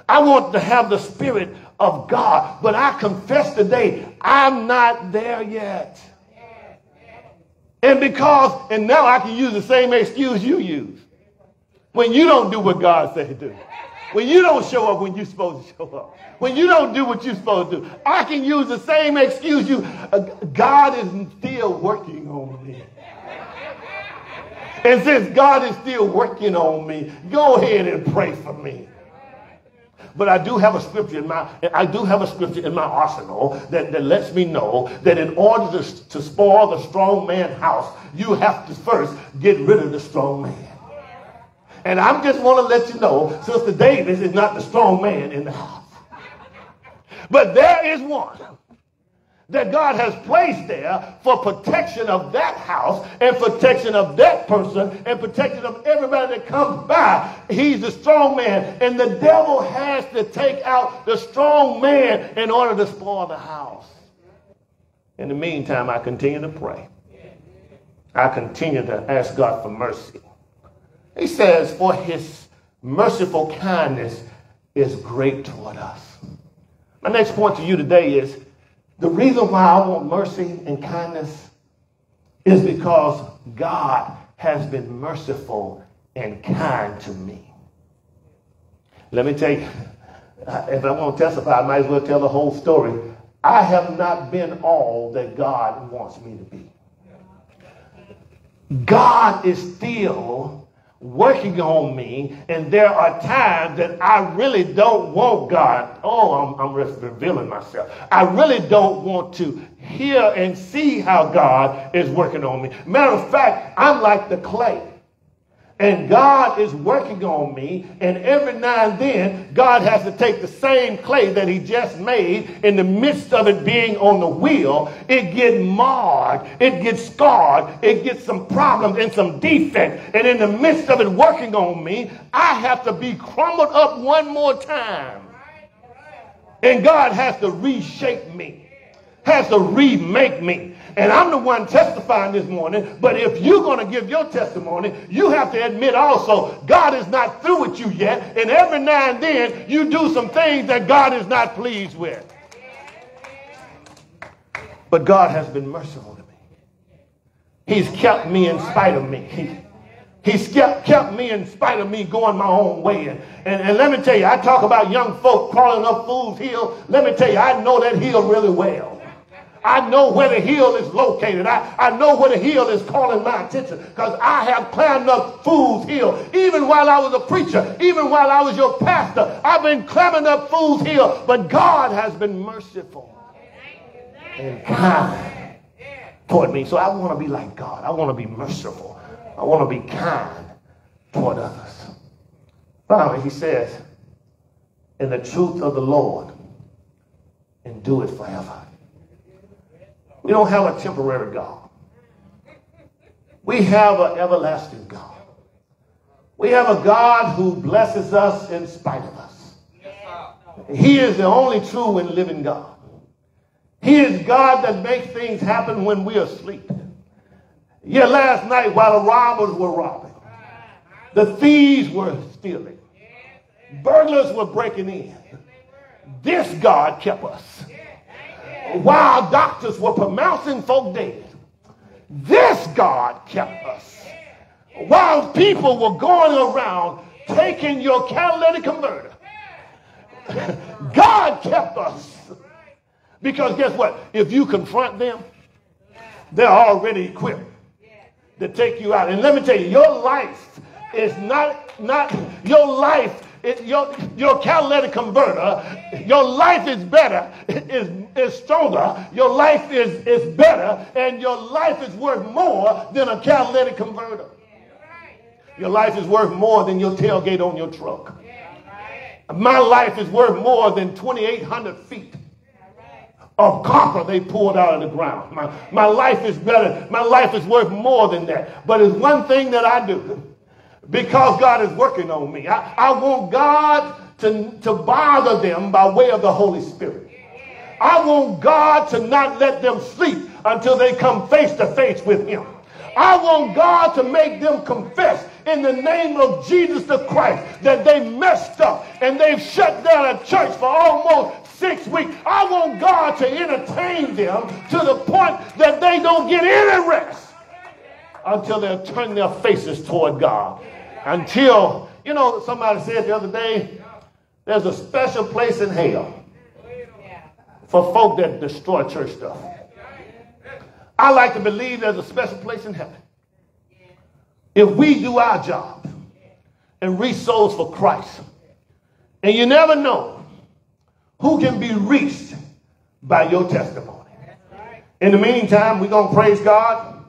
I want to have the Spirit of God, but I confess today, I'm not there yet. And because, and now I can use the same excuse you use. When you don't do what God said to do. When you don't show up when you're supposed to show up. When you don't do what you're supposed to do. I can use the same excuse you. Uh, God is still working on me. And since God is still working on me, go ahead and pray for me. But I do have a scripture in my, I do have a scripture in my arsenal that, that lets me know that in order to, to spoil the strong man's house, you have to first get rid of the strong man. And I just want to let you know, Sister Davis is not the strong man in the house. But there is one that God has placed there for protection of that house and protection of that person and protection of everybody that comes by. He's the strong man. And the devil has to take out the strong man in order to spoil the house. In the meantime, I continue to pray. I continue to ask God for mercy. He says, for his merciful kindness is great toward us. My next point to you today is the reason why I want mercy and kindness is because God has been merciful and kind to me. Let me tell you, if I want to testify, I might as well tell the whole story. I have not been all that God wants me to be. God is still working on me, and there are times that I really don't want God. Oh, I'm, I'm revealing myself. I really don't want to hear and see how God is working on me. Matter of fact, I'm like the clay. And God is working on me, and every now and then, God has to take the same clay that he just made, in the midst of it being on the wheel, it gets marred, it gets scarred, it gets some problems and some defects, and in the midst of it working on me, I have to be crumbled up one more time. And God has to reshape me, has to remake me. And I'm the one testifying this morning, but if you're going to give your testimony, you have to admit also God is not through with you yet, and every now and then you do some things that God is not pleased with. But God has been merciful to me. He's kept me in spite of me. He, He's kept, kept me in spite of me going my own way. And, and, and let me tell you, I talk about young folk crawling up Fool's Hill. Let me tell you, I know that hill really well. I know where the hill is located. I, I know where the hill is calling my attention, because I have climbed up Fool's Hill. Even while I was a preacher, even while I was your pastor, I've been climbing up Fool's Hill. But God has been merciful and kind toward me. So I want to be like God. I want to be merciful. I want to be kind toward others. Finally, he says, in the truth of the Lord, and do it forever. We don't have a temporary God. We have an everlasting God. We have a God who blesses us in spite of us. He is the only true and living God. He is God that makes things happen when we are asleep. Yeah, last night while the robbers were robbing, the thieves were stealing, burglars were breaking in, this God kept us. While doctors were pronouncing folk dead, this God kept us. While people were going around taking your catalytic converter, God kept us. Because guess what? If you confront them, they're already equipped to take you out. And let me tell you, your life is not, not your life. It, your, your catalytic converter, your life is better, is, is stronger, your life is, is better, and your life is worth more than a catalytic converter. Your life is worth more than your tailgate on your truck. My life is worth more than twenty-eight hundred feet of copper they pulled out of the ground. My, my life is better. My life is worth more than that. But it's one thing that I do, because God is working on me. I, I want God to, to bother them by way of the Holy Spirit. I want God to not let them sleep until they come face to face with Him. I want God to make them confess in the name of Jesus the Christ that they messed up and they've shut down a church for almost six weeks. I want God to entertain them to the point that they don't get any rest until they'll turn their faces toward God. Until, you know, somebody said the other day, there's a special place in hell for folk that destroy church stuff. I like to believe there's a special place in heaven. If we do our job and reach souls for Christ, and you never know who can be reached by your testimony. In the meantime, we're going to praise God,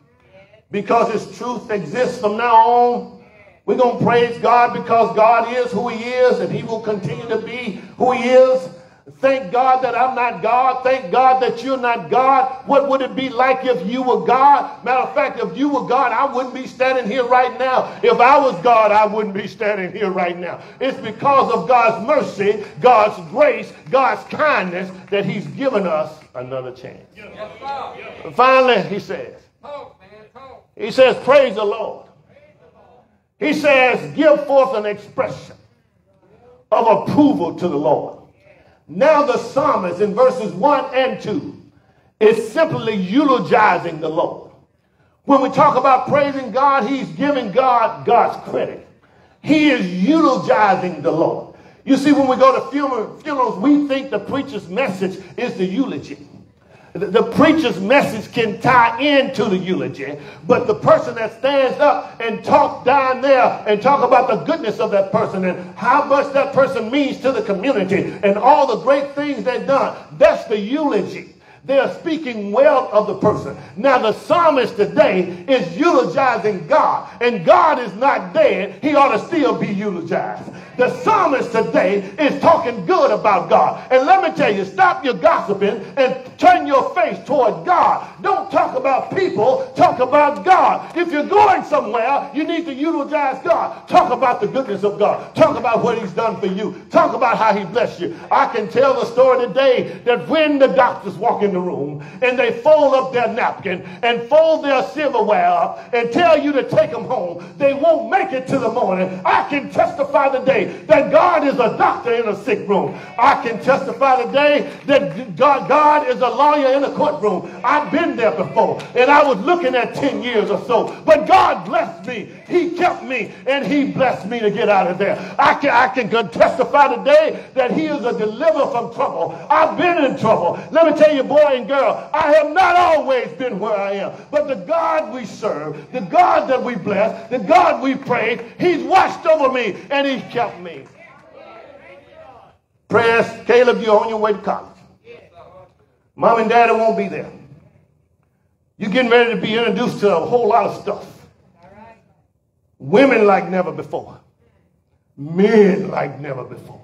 because His truth exists from now on. We're going to praise God because God is who He is, and He will continue to be who He is. Thank God that I'm not God. Thank God that you're not God. What would it be like if you were God? Matter of fact, if you were God, I wouldn't be standing here right now. If I was God, I wouldn't be standing here right now. It's because of God's mercy, God's grace, God's kindness that He's given us another chance. And finally, He says, He says, praise the Lord. He says, give forth an expression of approval to the Lord. Now the psalmist in verses one and two is simply eulogizing the Lord. When we talk about praising God, he's giving God God's credit. He is eulogizing the Lord. You see, when we go to funerals, we think the preacher's message is the eulogy. The preacher's message can tie into the eulogy, but the person that stands up and talk down there and talk about the goodness of that person and how much that person means to the community and all the great things they've done, that's the eulogy. They are speaking well of the person. Now the psalmist today is eulogizing God, and God is not dead. He ought to still be eulogized. The psalmist today is talking good about God. And let me tell you, stop your gossiping and turn your face toward God. Don't talk about people, talk about God. If you're going somewhere, you need to eulogize God. Talk about the goodness of God. Talk about what he's done for you. Talk about how he blessed you. I can tell the story today that when the doctors walk in the room and they fold up their napkin and fold their silverware up and tell you to take them home, they won't make it to the morning. I can testify today that God is a doctor in a sick room. I can testify today that God, God is a lawyer in a courtroom. I've been there before, and I was looking at ten years or so, but God blessed me. He kept me, and he blessed me to get out of there. I can, I can testify today that he is a deliverer from trouble. I've been in trouble. Let me tell you, boy, boy and girl. I have not always been where I am. But the God we serve, the God that we bless, the God we praise, he's watched over me and he's kept me. Prayers, Caleb, you're on your way to college. Mom and daddy won't be there. You're getting ready to be introduced to a whole lot of stuff. Women like never before. Men like never before.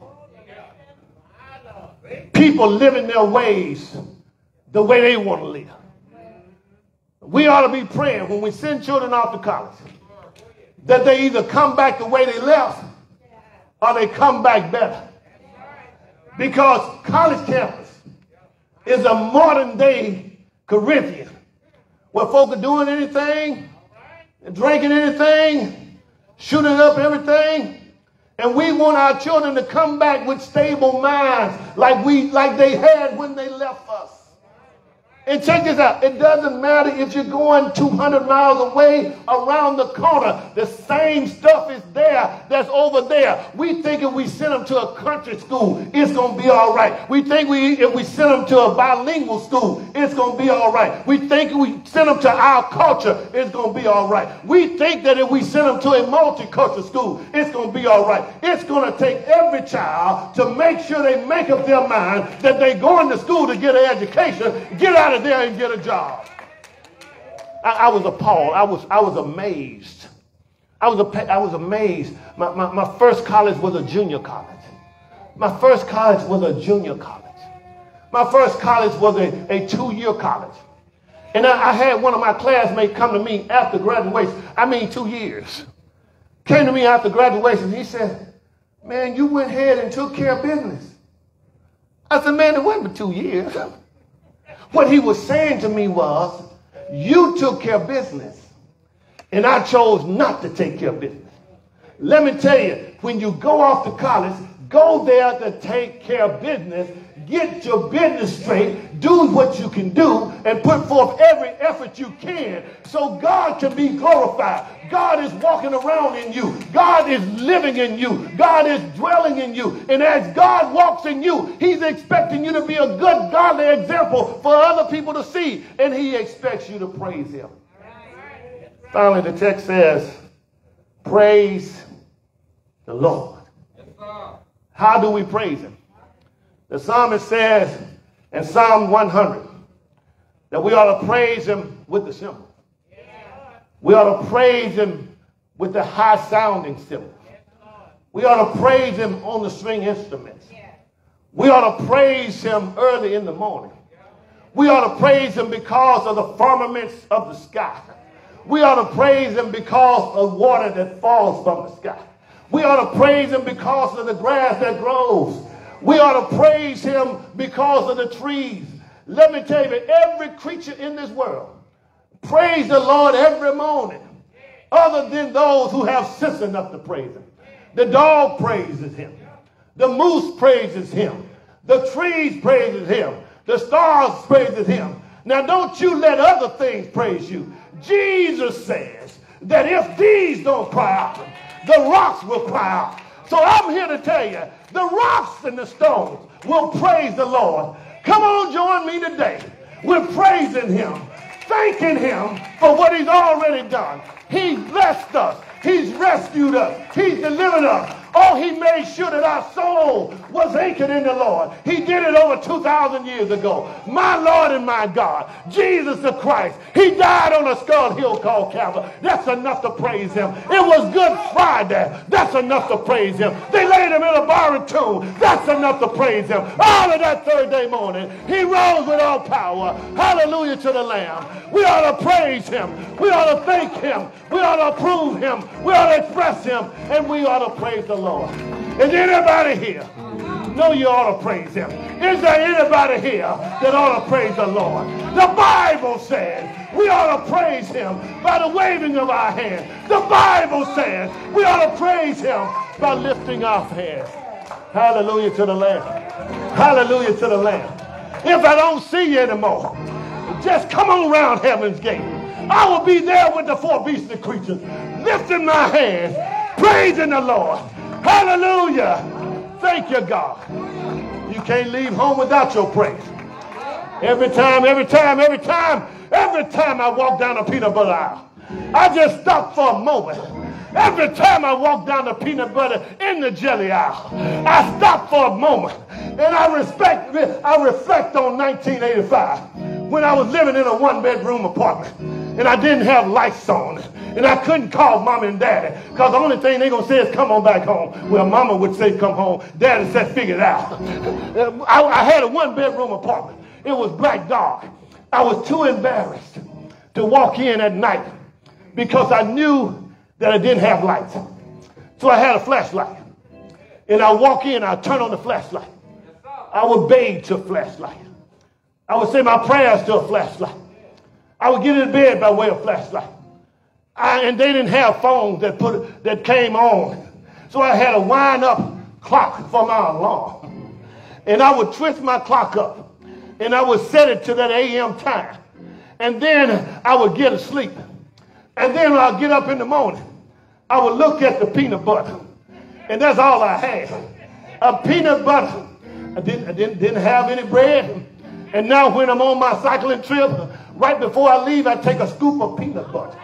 People living their ways the way they want to live. We ought to be praying when we send children off to college that they either come back the way they left or they come back better. Because college campus is a modern day Corinthian where folk are doing anything, drinking anything, shooting up everything. And we want our children to come back with stable minds like we, like they had when they left us. And check this out. It doesn't matter if you're going two hundred miles away around the corner. The same stuff is there that's over there. We think if we send them to a country school, it's going to be all right. We think we if we send them to a bilingual school, it's going to be all right. We think if we send them to our culture, it's going to be all right. We think that if we send them to a multicultural school, it's going to be all right. It's going to take every child to make sure they make up their mind that they're going to school to get an education, get out of there and get a job. I, I was appalled. I was I was amazed. I was a, I was amazed. My, my, my first college was a junior college. My first college was a junior college. My first college was a, a two-year college. And I, I had one of my classmates come to me after graduation. I mean two years. Came to me after graduation. He said, man, you went ahead and took care of business. I said, man, it wasn't but two years. What he was saying to me was, you took care of business, and I chose not to take care of business. Let me tell you, when you go off to college, go there to take care of business, get your business straight, do what you can do, and put forth every effort you can so God can be glorified. God is walking around in you. God is living in you. God is dwelling in you. And as God walks in you, he's expecting you to be a good, godly example for other people to see. And he expects you to praise him. Finally, the text says, praise the Lord. How do we praise him? The psalmist says in Psalm one hundred that we ought to praise him with the cymbal. We ought to praise him with the high-sounding cymbal. We ought to praise him on the string instruments. We ought to praise him early in the morning. We ought to praise him because of the firmaments of the sky. We ought to praise him because of water that falls from the sky. We ought to praise him because of the grass that grows. We ought to praise him because of the trees. Let me tell you, every creature in this world praise the Lord every morning, other than those who have sense enough to praise him. The dog praises him. The moose praises him. The trees praises him. The stars praises him. Now don't you let other things praise you. Jesus says that if these don't cry out, the rocks will cry out. So I'm here to tell you, the rocks and the stones will praise the Lord. Come on, join me today. We're praising him, thanking him for what he's already done. He's blessed us. He's rescued us. He's delivered us. Oh, he made sure that our soul was anchored in the Lord. He did it over two thousand years ago. My Lord and my God, Jesus the Christ, he died on a skull hill called Calvary. That's enough to praise him. It was Good Friday. That's enough to praise him. They laid him in a borrowed tomb. That's enough to praise him. All of that third day morning, he rose with all power. Hallelujah to the Lamb. We ought to praise him. We ought to thank him. We ought to approve him. We ought to express him. And we ought to praise the Lord. Is anybody here? No, you ought to praise him. Is there anybody here that ought to praise the Lord? The Bible says we ought to praise him by the waving of our hands. The Bible says we ought to praise him by lifting our hands. Hallelujah to the Lamb. Hallelujah to the Lamb. If I don't see you anymore, just come on around heaven's gate. I will be there with the four beastly creatures, lifting my hands, praising the Lord. Hallelujah. Thank you, God. You can't leave home without your praise. Every time, every time, every time, every time I walk down a peanut butter aisle, I just stop for a moment. Every time I walk down the peanut butter in the jelly aisle, I stop for a moment. And I respect, I reflect on nineteen eighty-five when I was living in a one-bedroom apartment and I didn't have lights on. And I couldn't call mom and daddy because the only thing they're going to say is come on back home. Well, mama would say come home. Daddy said figure it out. I, I had a one-bedroom apartment. It was black dark. I was too embarrassed to walk in at night because I knew that I didn't have lights. So I had a flashlight. And I walk in, I turn on the flashlight. I would bathe to a flashlight. I would say my prayers to a flashlight. I would get into bed by way of flashlight. I, and they didn't have phones that put that came on. So I had a wind-up clock for my alarm. And I would twist my clock up. And I would set it to that a m time. And then I would get asleep. And then when I get up in the morning, I would look at the peanut butter. And that's all I had. A peanut butter. I didn't, I didn't, didn't have any bread. And now when I'm on my cycling trip, right before I leave, I take a scoop of peanut butter.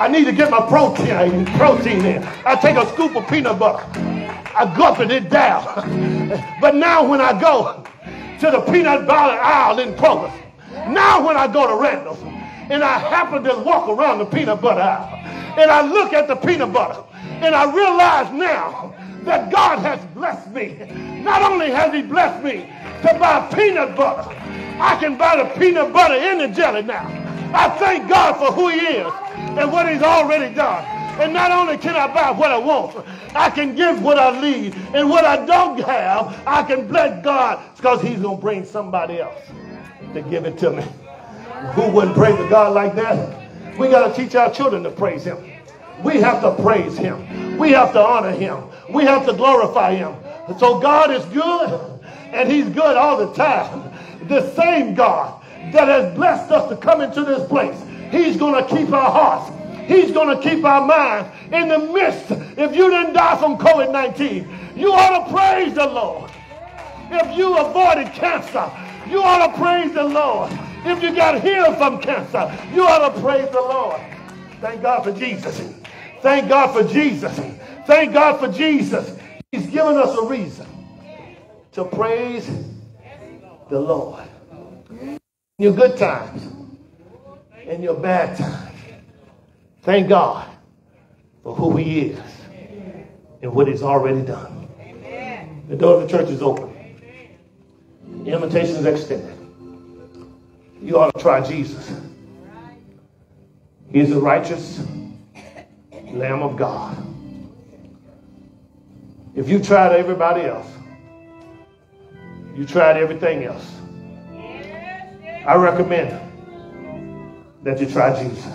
I need to get my protein, protein in. I take a scoop of peanut butter. I gulp it down. But now when I go to the peanut butter aisle in Kroger's, now when I go to Randall's, and I happen to walk around the peanut butter aisle, and I look at the peanut butter, and I realize now that God has blessed me. Not only has he blessed me to buy peanut butter, I can buy the peanut butter and the jelly now. I thank God for who he is and what he's already done. And not only can I buy what I want, I can give what I need. And what I don't have, I can bless God because he's going to bring somebody else to give it to me. Who wouldn't praise a God like that? We got to teach our children to praise him. We have to praise him. We have to honor him. We have to glorify him. So God is good, and he's good all the time. The same God that has blessed us to come into this place, he's going to keep our hearts. He's going to keep our minds in the midst. If you didn't die from COVID nineteen, you ought to praise the Lord. If you avoided cancer, you ought to praise the Lord. If you got healed from cancer, you ought to praise the Lord. Thank God for Jesus. Thank God for Jesus. Thank God for Jesus. He's given us a reason to praise the Lord. In your good times, in your bad times, thank God for who he is and what he's already done. The door of the church is open. The invitation is extended. You ought to try Jesus. He is the righteous Lamb of God. If you tried everybody else, you tried everything else. I recommend that you try Jesus.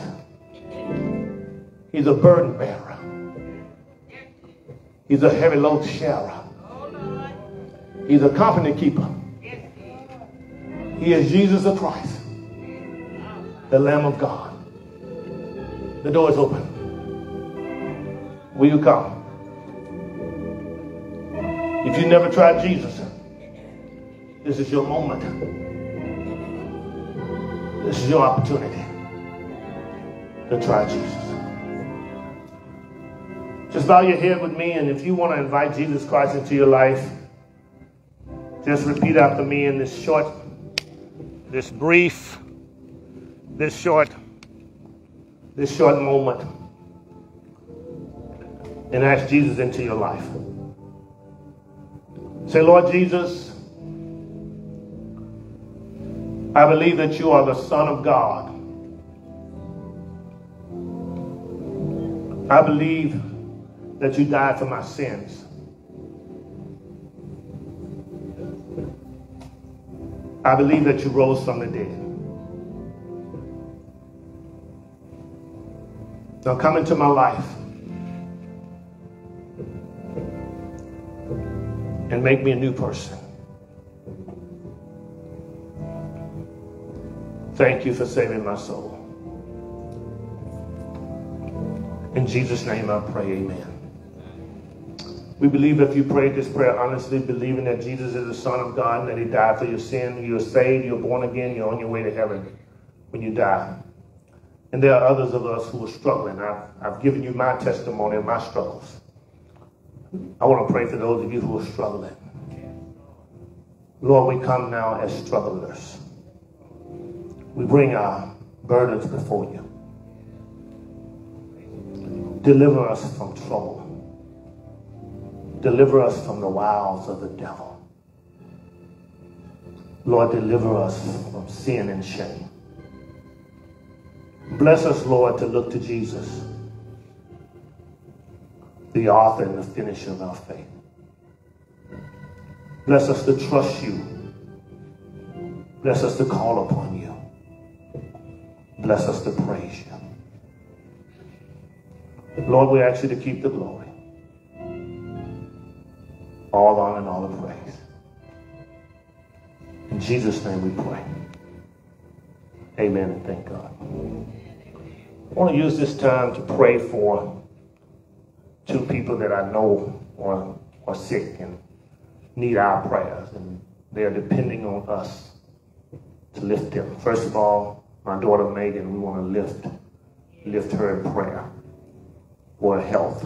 He's a burden bearer. He's a heavy load sharer. He's a company keeper. He is Jesus the Christ, the Lamb of God. The door is open. Will you come? If you never tried Jesus, this is your moment. This is your opportunity to try Jesus. Just bow your head with me, and if you want to invite Jesus Christ into your life, just repeat after me in this short, this brief, this short, this short moment, and ask Jesus into your life. Say, Lord Jesus, I believe that you are the Son of God. I believe that you died for my sins. I believe that you rose from the dead. Now come into my life and make me a new person. Thank you for saving my soul. In Jesus' name I pray, amen. We believe if you prayed this prayer honestly, believing that Jesus is the Son of God and that he died for your sin, you're saved, you're born again, you're on your way to heaven when you die. And there are others of us who are struggling. I've, I've given you my testimony and my struggles. I want to pray for those of you who are struggling. Lord, we come now as strugglers. We bring our burdens before you. Deliver us from trouble. Deliver us from the wiles of the devil. Lord, deliver us from sin and shame. Bless us, Lord, to look to Jesus, the author and the finisher of our faith. Bless us to trust you. Bless us to call upon you. Bless us to praise you. Lord, we ask you to keep the glory. All honor and all the praise. In Jesus' name we pray. Amen and thank God. I want to use this time to pray for two people that I know are, are sick and need our prayers, and they are depending on us to lift them. First of all, my daughter Megan, we want to lift, lift her in prayer for her health.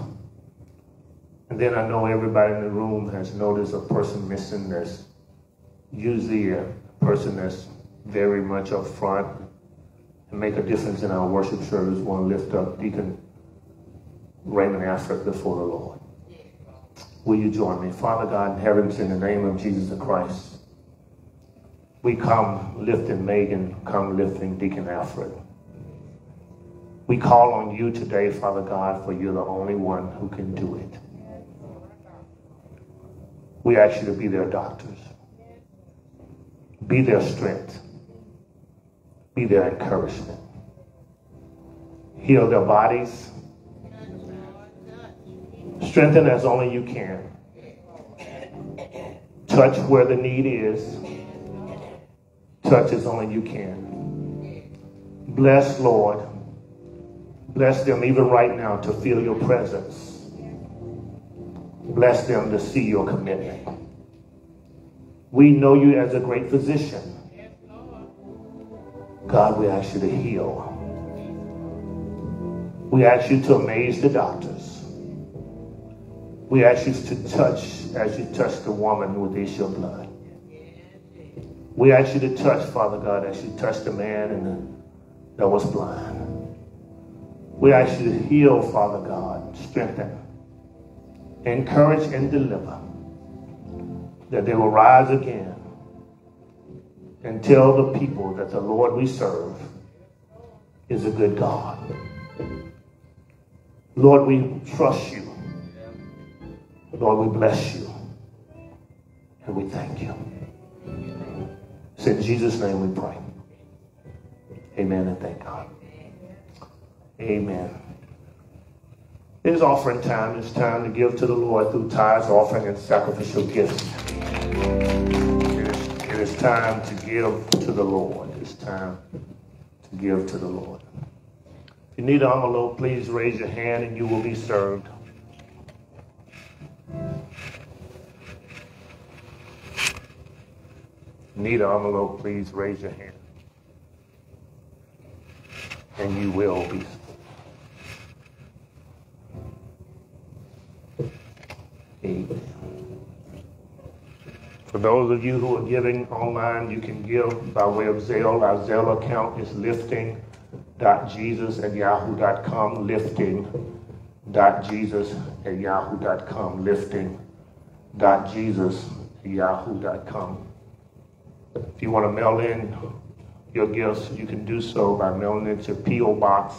And then I know everybody in the room has noticed a person missing. There's usually a person that's very much up front and make a difference in our worship service. We want to lift up Deacon Raymond Afric before the Lord. Will you join me? Father God in heaven, in the name of Jesus Christ, we come lifting Megan, come lifting Deacon Alfred. We call on you today, Father God, for you're the only one who can do it. We ask you to be their doctors. Be their strength. Be their encouragement. Heal their bodies. Strengthen as only you can. Touch where the need is. Touch as only you can. Bless, Lord. Bless them even right now to feel your presence. Bless them to see your commitment. We know you as a great physician. God, we ask you to heal. We ask you to amaze the doctors. We ask you to touch as you touch the woman with the issue of blood. We ask you to touch, Father God, as you touch the man and the, that was blind. We ask you to heal, Father God, strengthen, encourage, and deliver, that they will rise again and tell the people that the Lord we serve is a good God. Lord, we trust you. Lord, we bless you, and we thank you. It's in Jesus' name we pray. Amen and thank God. Amen. It is offering time. It's time to give to the Lord through tithes, offering, and sacrificial gifts. It is, it is time to give to the Lord. It's time to give to the Lord. If you need an envelope, please raise your hand and you will be served. Need an envelope, please raise your hand. And you will be. Amen. For those of you who are giving online, you can give by way of Zelle. Our Zelle account is lifting dot jesus at yahoo dot com. lifting dot jesus at yahoo dot com. lifting dot jesus at yahoo dot com. If you want to mail in your gifts, you can do so by mailing it to P O Box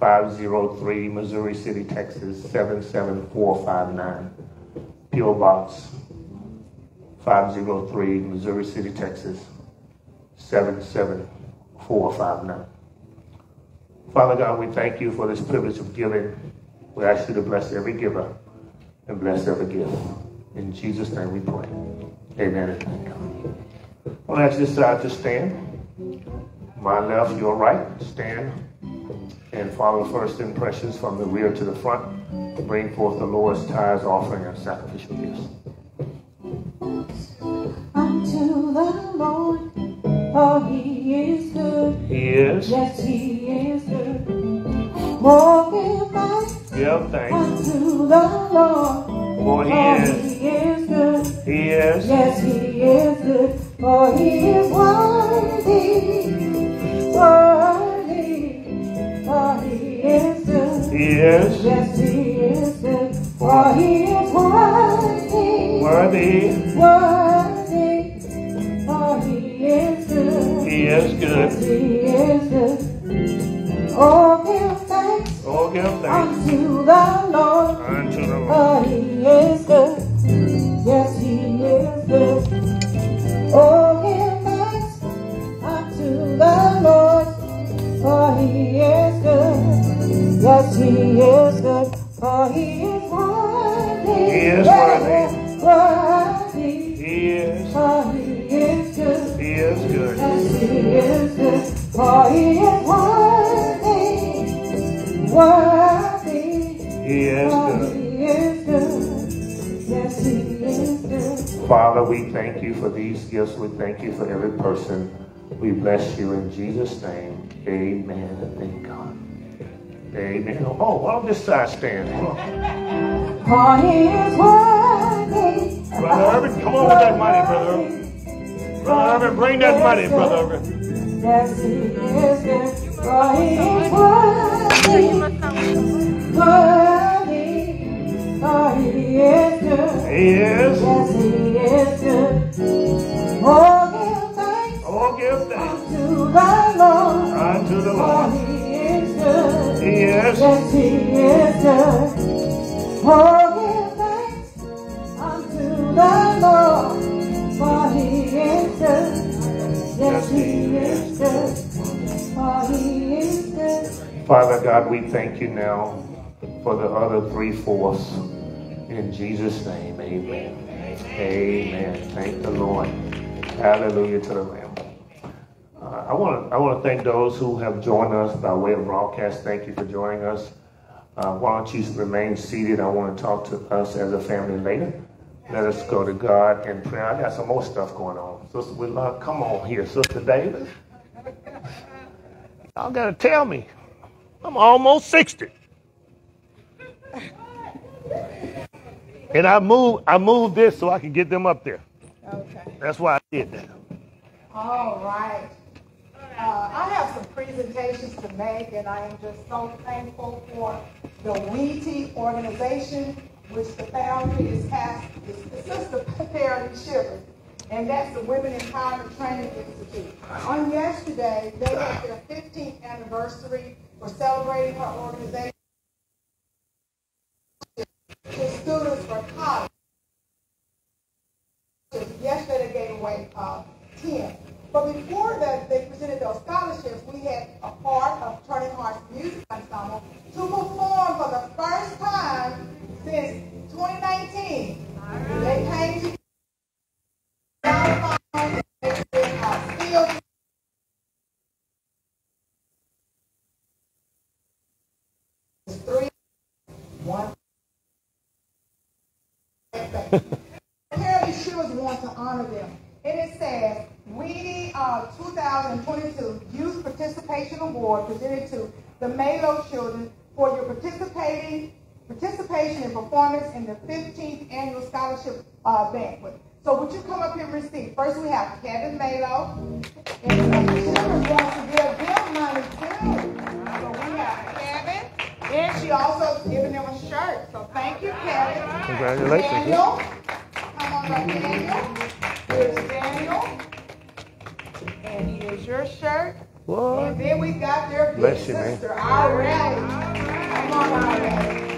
five oh three, Missouri City, Texas, seven seven four five nine. P O Box five oh three, Missouri City, Texas, seven seven four five nine. Father God, we thank you for this privilege of giving. We ask you to bless every giver and bless every gift. In Jesus' name we pray. Amen and thank God. I'll ask this side to stand. My left, your right. Stand and follow first impressions from the rear to the front. to bring forth the Lord's tithes, offering, and sacrificial gifts. Unto the Lord, for he is good. He is. Yes, he is good. Oh, give thanks. Give thanks. Unto the Lord, for he, for is. he is good. He is. Yes, he is good. For he is worthy, worthy, for he is good. He is. Yes, he is good. For he is worthy, worthy, worthy, for he is good. He is good. Yes, he is good. Oh, give thanks. Oh, give thanks. Unto the Lord. Unto the Lord. For he is good. Yes, he is good. Oh, give thanks unto the Lord, for he is good. Yes, he is good, for he is worthy. He is worthy. Worthy. He is. For he is good. He is good. Yes, he is good, for he is worthy. Worthy. He is good. He is good. Yes, he is good. Father, we thank you for these gifts. We thank you for every person. We bless you in Jesus' name. Amen. Thank God. Amen. Oh, on this side stand. Come on. For he is worthy. Brother Irvin, come on with that money, Brother Irvin. Brother Irvin, bring that money, Brother Irvin. Yes, he is good. For he is worthy. Worthy. For he is good. He is. Yes, he is. Oh, give thanks. Oh, give thanks. Unto the Lord. Unto the Lord. For he is good. He is. Yes, he is good. Oh, give thanks. Unto the Lord. For he is good. Yes, he is good. For he is good. Father God, we thank you now for the other three-fourths. In Jesus' name, amen. Amen. Thank the Lord. Hallelujah to the Lamb. Uh, I want to I want to thank those who have joined us by way of broadcast. Thank you for joining us. Uh, why don't you remain seated? I want to talk to us as a family later. Let us go to God in prayer. I got some more stuff going on. Sister, we love. Come on here, Sister Davis. Y'all gotta tell me. I'm almost sixty. And I moved, I moved this so I could get them up there. Okay. That's why I did that. All right. Uh, I have some presentations to make, and I am just so thankful for the W E T organization, which the founder is past, it's Sister Parity Shivers, and that's the Women in Power Training Institute. On yesterday, they had their fifteenth anniversary for celebrating her organization. To students for college. Yesterday they gave away uh, ten. But before that, they presented those scholarships. We had a part of Turning Hearts Music Ensemble to perform for the first time since twenty nineteen. Right. They came to three, one. Apparently she was want to honor them. And it says, we uh, twenty twenty-two Youth Participation Award presented to the Malo children for your participating participation and performance in the fifteenth annual scholarship uh, banquet. So would you come up here and receive? First we have Kevin Malo. And the children want to give them money too. So we have Kevin. And she also is giving them a shirt. So thank you, Kevin. Congratulations. Daniel. Come on up, Daniel. Here's Daniel. And here's your shirt. What? And then we've got their big Bless you, sister, man. Already. Come on, already.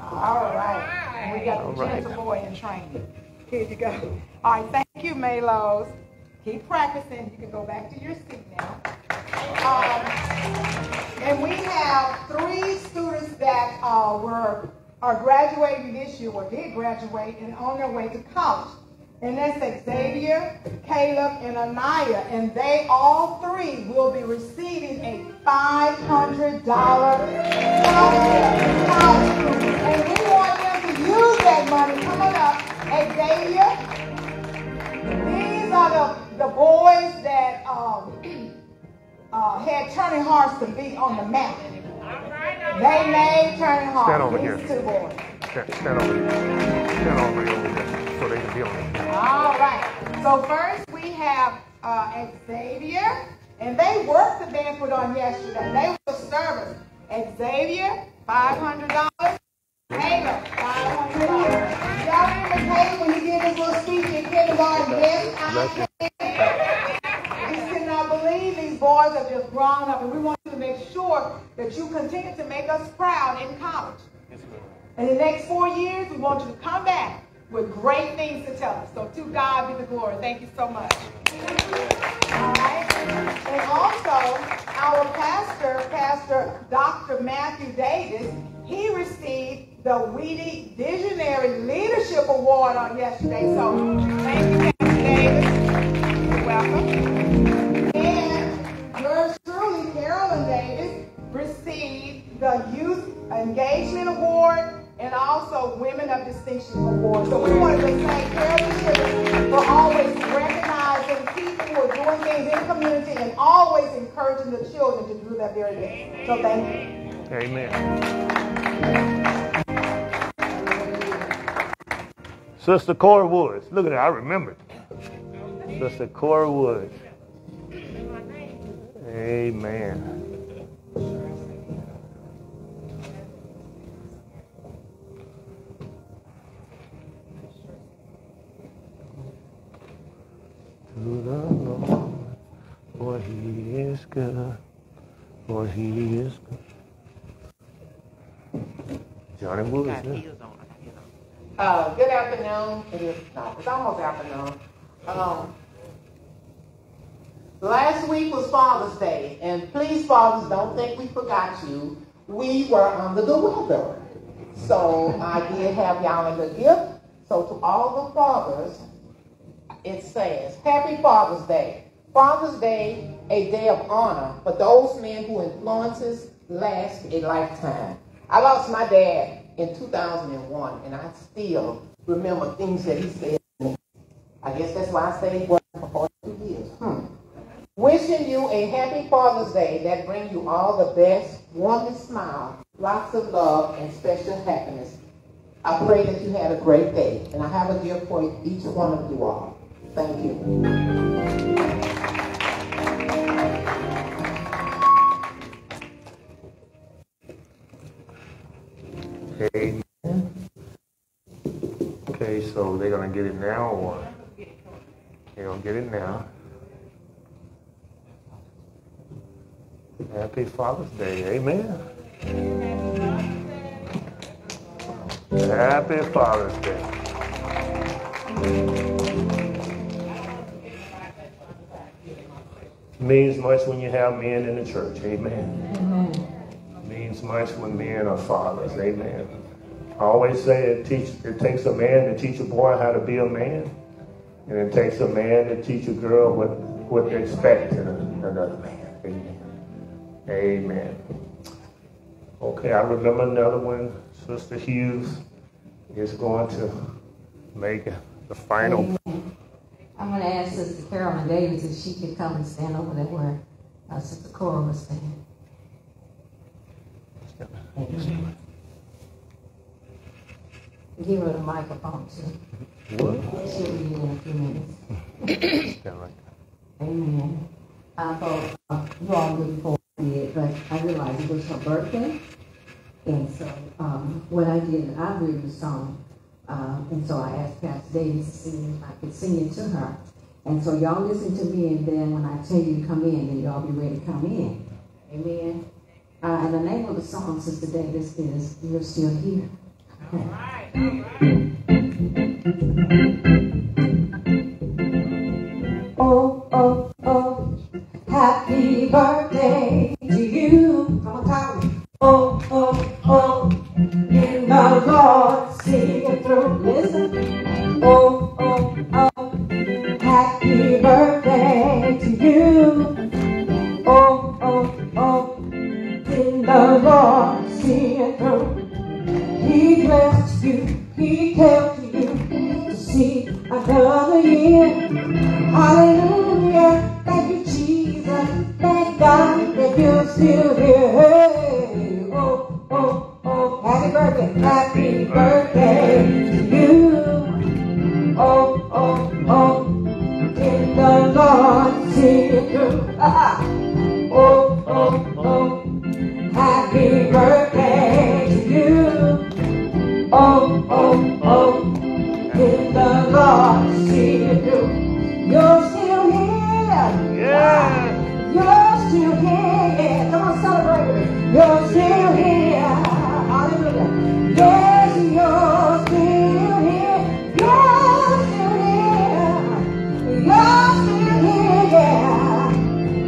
All right. We got All the right. gentle boy in training. Here you go. All right. Thank you, Malos. Keep practicing. You can go back to your seat now. Um, and we have three students that uh, were are graduating this year, or did graduate, and on their way to college. and that's Xavier, Caleb, and Anaya, and they all three will be receiving a five hundred dollars scholarship house. And we want them to use that money. Come on up, Xavier. These are the, the boys that um, uh, had Turning Hearts to be on the map. They made Turning Hearts. Stand over here. These two boys. Stand, stand over here. Stand over here over there so they can deal with it. All right. So first we have uh, Xavier, and they worked the banquet on yesterday. They were servers. Xavier, five hundred dollars. Caleb, five hundred dollars. Y'all remember Caleb when he did his little speech in kindergarten? Yes, I can. You cannot believe these boys have just grown up, and we want you to make sure that you continue to make us proud in college. In the next four years, we want you to come back with great things to tell us. So to God be the glory. Thank you so much. All right. And also, our pastor, Pastor Doctor Matthew Davis, he received the Weedy Visionary Leadership Award on yesterday. So thank you, Pastor Davis. You're welcome. And yours truly, Carolyn Davis, received the Youth Engagement Award and also Women of Distinction Award. So we wanted to thank Carolyn for always recognizing people who are doing things in the community and always encouraging the children to do that very thing. So thank you. Amen. Sister Cora Woods. Look at that. I remembered. Sister Cora Woods. Amen. To the Lord, for he is good, for he is good. Johnny Woods. Uh, good afternoon. It is not. It's almost afternoon. Um, last week was Father's Day, and please, fathers, don't think we forgot you. We were under the weather, so I did have y'all a good gift. So to all the fathers, it says, Happy Father's Day. Father's Day, a day of honor for those men who influences last a lifetime. I lost my dad in two thousand one, and I still remember things that he said to me. I guess that's why I say he wasn't for forty-two years. Hmm. Wishing you a happy Father's Day that brings you all the best, warmest smile, lots of love, and special happiness. I pray that you had a great day, and I have a gift for each one of you all. Thank you. Okay. Okay, so they're gonna get it now or what? They're gonna get it now. Happy Father's Day, amen. Happy Father's Day. Means much when you have men in the church, amen. Amen. Means much when men are fathers, amen. I always say it, teach, it takes a man to teach a boy how to be a man, and it takes a man to teach a girl what, what to expect in another man, amen. Amen. Okay, I remember another one. Sister Hughes is going to make the final. Amen. I'm going to ask Sister Carolyn Davis if she could come and stand over there where uh, Sister Cora was standing. Amen. Give her the microphone, too. What? She'll be here in a few minutes. Stand right there. Amen. I thought uh, you all looked forward to it, but I realized it was her birthday. And so um, what I did, I read the song. Uh, and so I asked Pastor Davis to see if I could sing it to her. And so y'all listen to me, and then when I tell you to come in, then y'all be ready to come in. Amen. Uh, and the name of the song, Sister Davis, is You're Still Here. All right. All right. Oh, oh, oh, happy birthday to you. Come on, Calvary. Oh, oh, oh, in the Lord, sing it through, listen. Oh, oh, Happy birthday to you. Oh, oh, oh. Did the Lord see it through? He blessed you, He kept you to see another year. Hallelujah. Thank you, Jesus. Thank God that you're still here. Hey. Oh, oh, oh. Happy birthday. Happy birthday to you. Oh, oh, oh. Did the Lord see it through? Ah, oh, oh, oh. Happy birthday to you. Oh, oh, oh. Did the Lord see it through? You're still here. Yeah. You're still here. Come on, celebrate it. You're still here. Hallelujah. Yes, you're still here.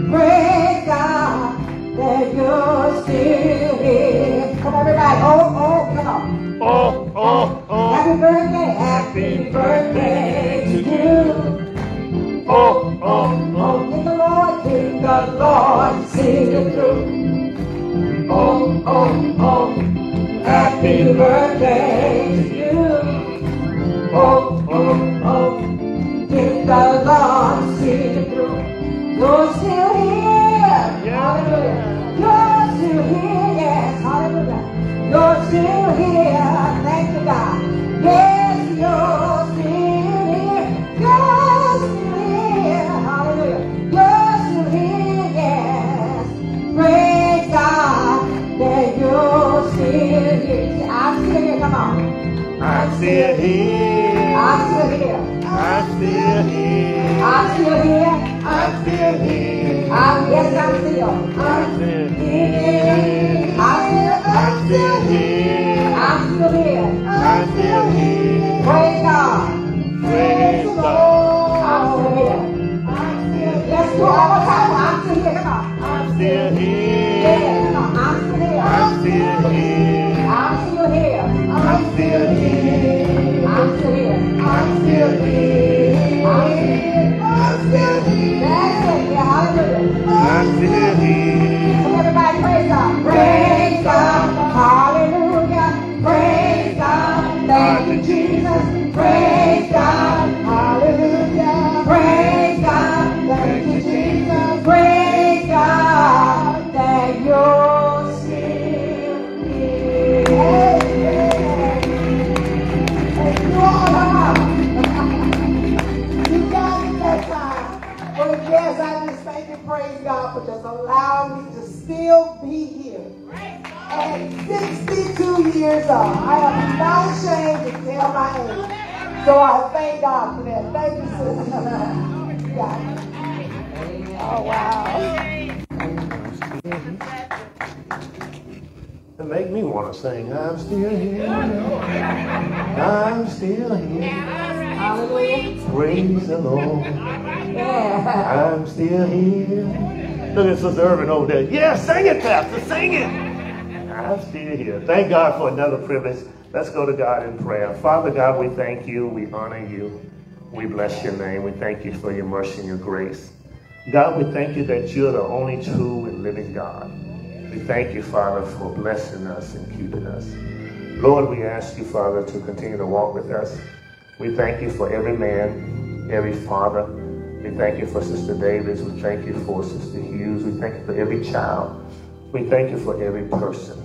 Praise God that you're still here. Come on, everybody. Oh, oh, come on. Oh, oh, oh. Happy birthday. Happy birthday to you. Oh, oh, oh. Give the Lord, give the Lord, sing it through. Oh, oh, oh. Happy birthday to you. Oh, oh, oh. Give the Lord, sing it through. You're still here, hallelujah. You're still here, yes, hallelujah. You're still here, thank you, God. Yes, you're still here. You're still here, hallelujah. You're still here, yes. Praise God that you're still here. I'm still here, come on. I'm still here. I'm still here. I'm still here. I'm still here. I'm still here. I'm yes, I'm still. I'm still here. I'm still here. I'm still here. I'm still here. Praise God. Praise the Lord. I'm still here. I'm still here. Let's do all the time. I'm still here. Come on. I'm still here. Come on. I'm still here. I'm still here. I'm still here. I'm still here. I'm still here. I'm still here. I'm still here. That's it. Yeah, hallelujah. I'm still here. Come on, everybody, praise God. Praise God. Hallelujah. Praise God. Thank you, Jesus. Praise God. Hallelujah. Praise God. Thank you, Jesus. Praise God. That you're still here. Hey, hey. You all yes, I just thank and praise God for just allowing me to still be here. At sixty-two years old, I am not ashamed to tell my age. So I thank God for that. Thank you, sister. Yeah. Oh, wow. It made me want to sing, I'm still here. I'm still here. Hallelujah. Praise the Lord. Yeah. I'm still here. Look at Sister Irvin over there. Yeah, sing it, Pastor. Sing it. I'm still here. Thank God for another privilege. Let's go to God in prayer. Father God, we thank you. We honor you. We bless your name. We thank you for your mercy and your grace. God, we thank you that you're the only true and living God. We thank you, Father, for blessing us and keeping us. Lord, we ask you, Father, to continue to walk with us. We thank you for every man, every father. We thank you for Sister Davis. We thank you for Sister Hughes. We thank you for every child. We thank you for every person.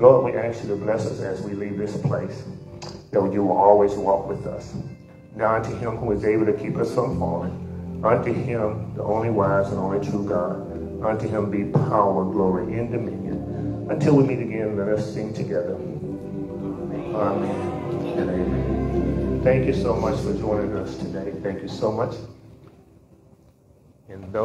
Lord, we ask you to bless us as we leave this place, that you will always walk with us. Now unto him who is able to keep us from falling, unto him, the only wise and only true God, unto him be power, glory, and dominion. Until we meet again, let us sing together. Amen and amen. Thank you so much for joining us today. Thank you so much. And those